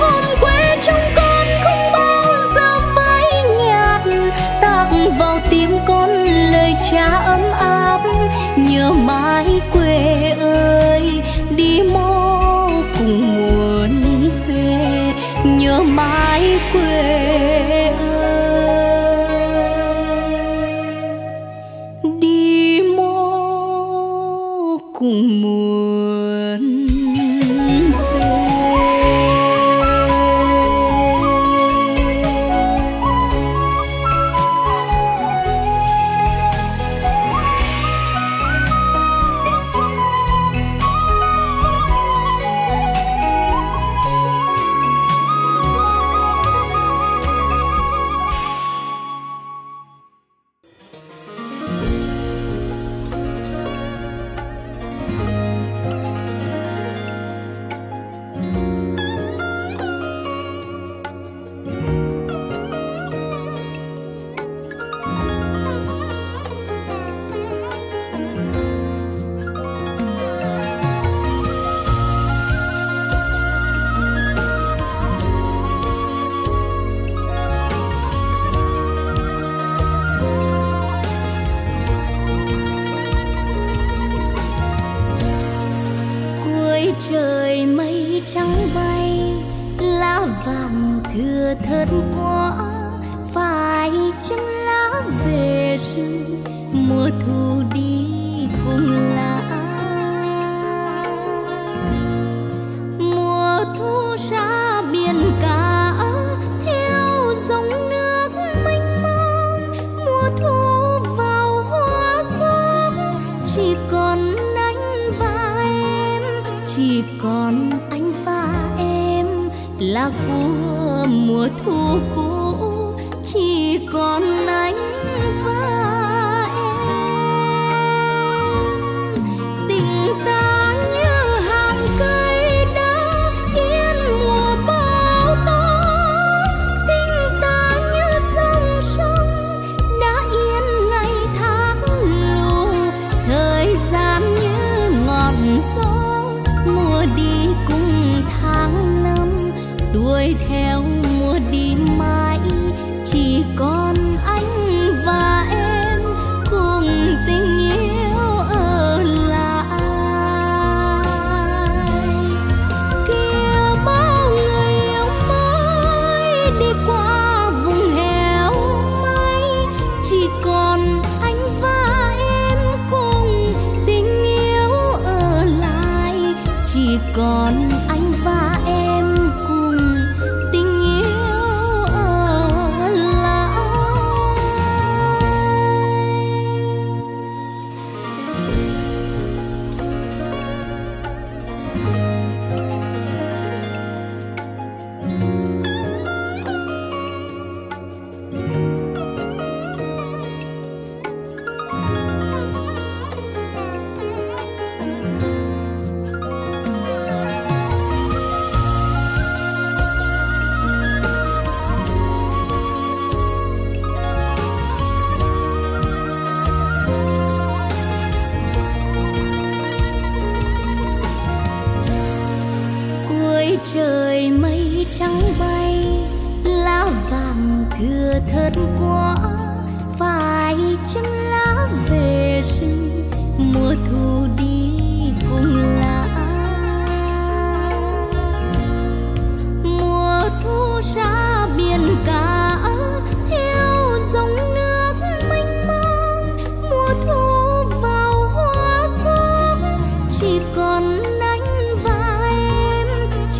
Hồn quê trong con không bao giờ phai nhạt, tạc vào tim con lời cha ấm áp. Nhớ mãi quê ơi, đi mô cùng muốn về, nhớ mãi quê. Cùng muốn của mùa thu cũ, chỉ còn anh thưa thớt quá, phải chăng lá về rừng mùa thu đi cùng lá. Mùa thu ra biển cả theo dòng nước mênh mông, mùa thu vào hoa cúc chỉ còn anh và em,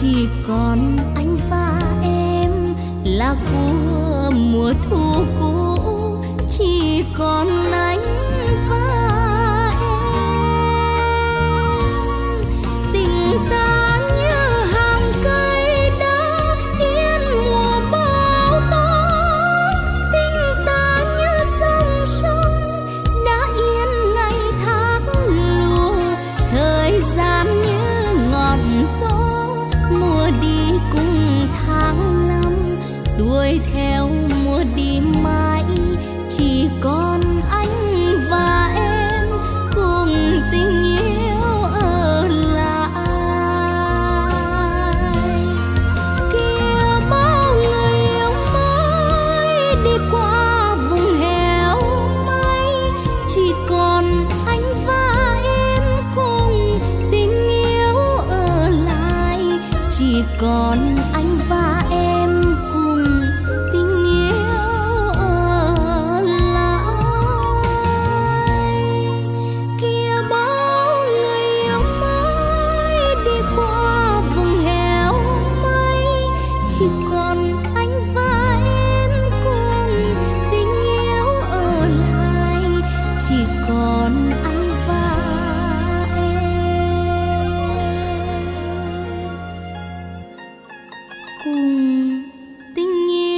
chỉ còn anh và em là của mùa thu cũ, chỉ còn anh và em. Tình ta như hàng cây đã yên mùa bão tố, tình ta như dòng sông đã yên ngày tháng lùa, thời gian như ngọn gió mùa đi cùng tháng năm, tuổi theo mùa đi mãi. Chỉ còn anh và em cùng tình yêu ở lại. Kia bao người yêu mới đi qua vùng hẻo mây, chỉ còn anh và em cùng tình yêu ở lại, chỉ còn anh và em cùng tình yêu.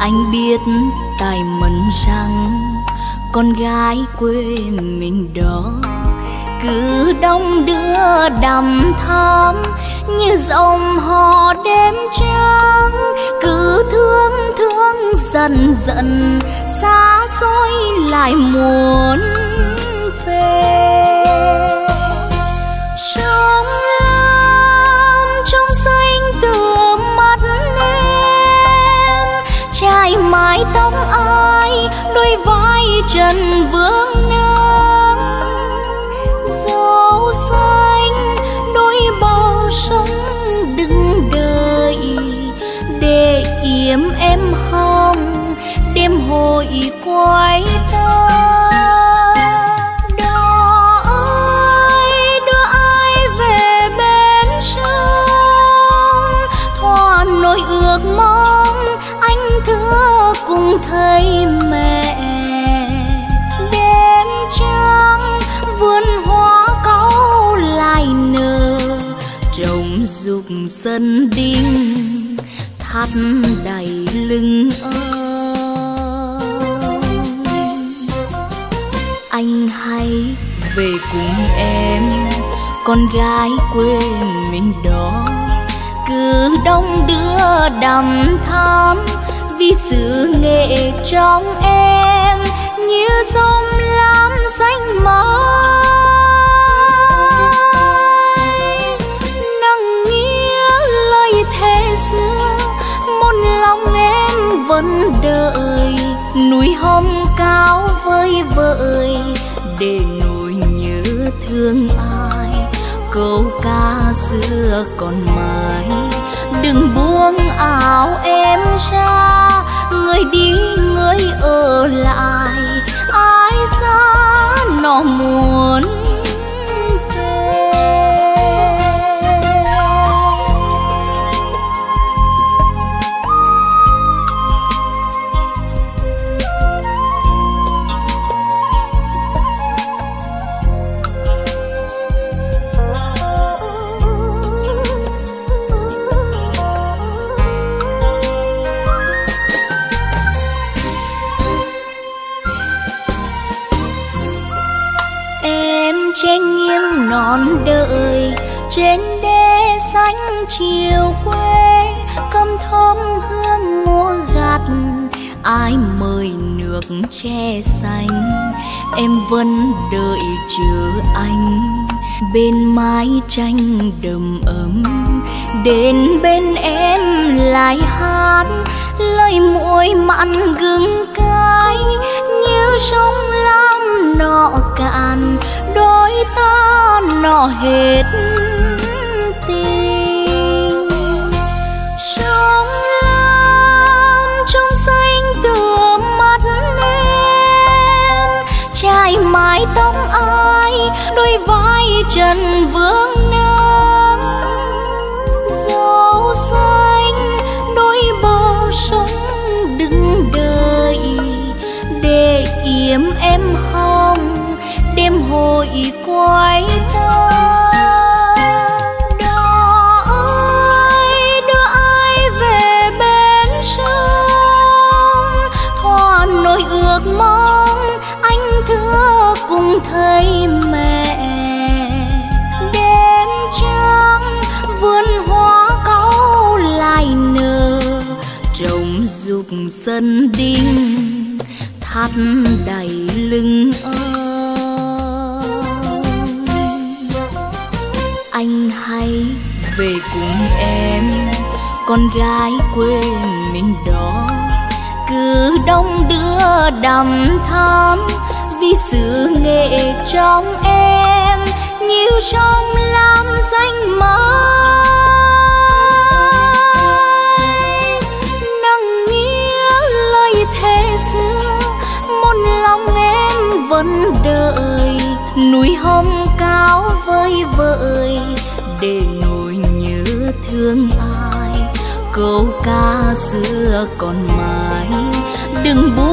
Anh biết tài mẫn rằng con gái quê mình đó cứ đông đưa đằm thắm như dòng họ đêm trắng, cứ thương thương dần dần xa xôi lại muốn về. Sông Lam trong xanh từ mắt trai mái tóc ai, đôi vai trần vương nắng dấu xanh, đôi bao sống đứng đợi để yếm em hồng đêm hội quái ta. Đưa ai về bên sông thoa nỗi ước mong, anh thưa cùng thấy mẹ đêm trắng vườn hoa cau lại nở, trồng dục sân đình thắt đầy lưng ơi. Anh hãy về cùng em, con gái quê mình đó cứ đông đưa đằm thắm vì xứ Nghệ trong em như sông Lam xanh mãi. Nặng nghĩa lời thề xưa một lòng em vẫn đợi, núi Hồng cao vơi vợi để nối thương ai, câu ca xưa còn mãi. Đừng buông áo em ra, người đi người ở lại, ai xa nó muốn về. Non đời trên đê xanh chiều quê, cơm thơm hương mùa gặt, ai mời nước che xanh, em vẫn đợi chờ anh. Bên mái tranh đầm ấm, đến bên em lại hát lời muối mặn gừng cay, như sông Lam nọ cạn, đôi ta nọ hết tình. Sông Lam trong xanh tựa mắt em, trải mái tóc ai, đôi vai trần vương nắng. Dâu xanh đôi bờ sông đứng đợi, để yếm em hồng đêm hồi quay ta. Đó ơi đưa ai về bên sông, thỏa nỗi ước mong anh thưa cùng thầy mẹ. Đêm trăng vườn hoa cau lại nở, trồng dục sân đinh thắt đầy lưng ơi. Anh hãy về cùng em, con gái quê mình đó. Cứ đông đưa đầm thắm, vì xứ Nghệ trong em như sông Lam xanh mãi. Nặng nghĩa lời thề xưa, một lòng em vẫn đợi, núi Hồng cao vơi vợi để nỗi nhớ thương ai, câu ca xưa còn mãi. Đừng buông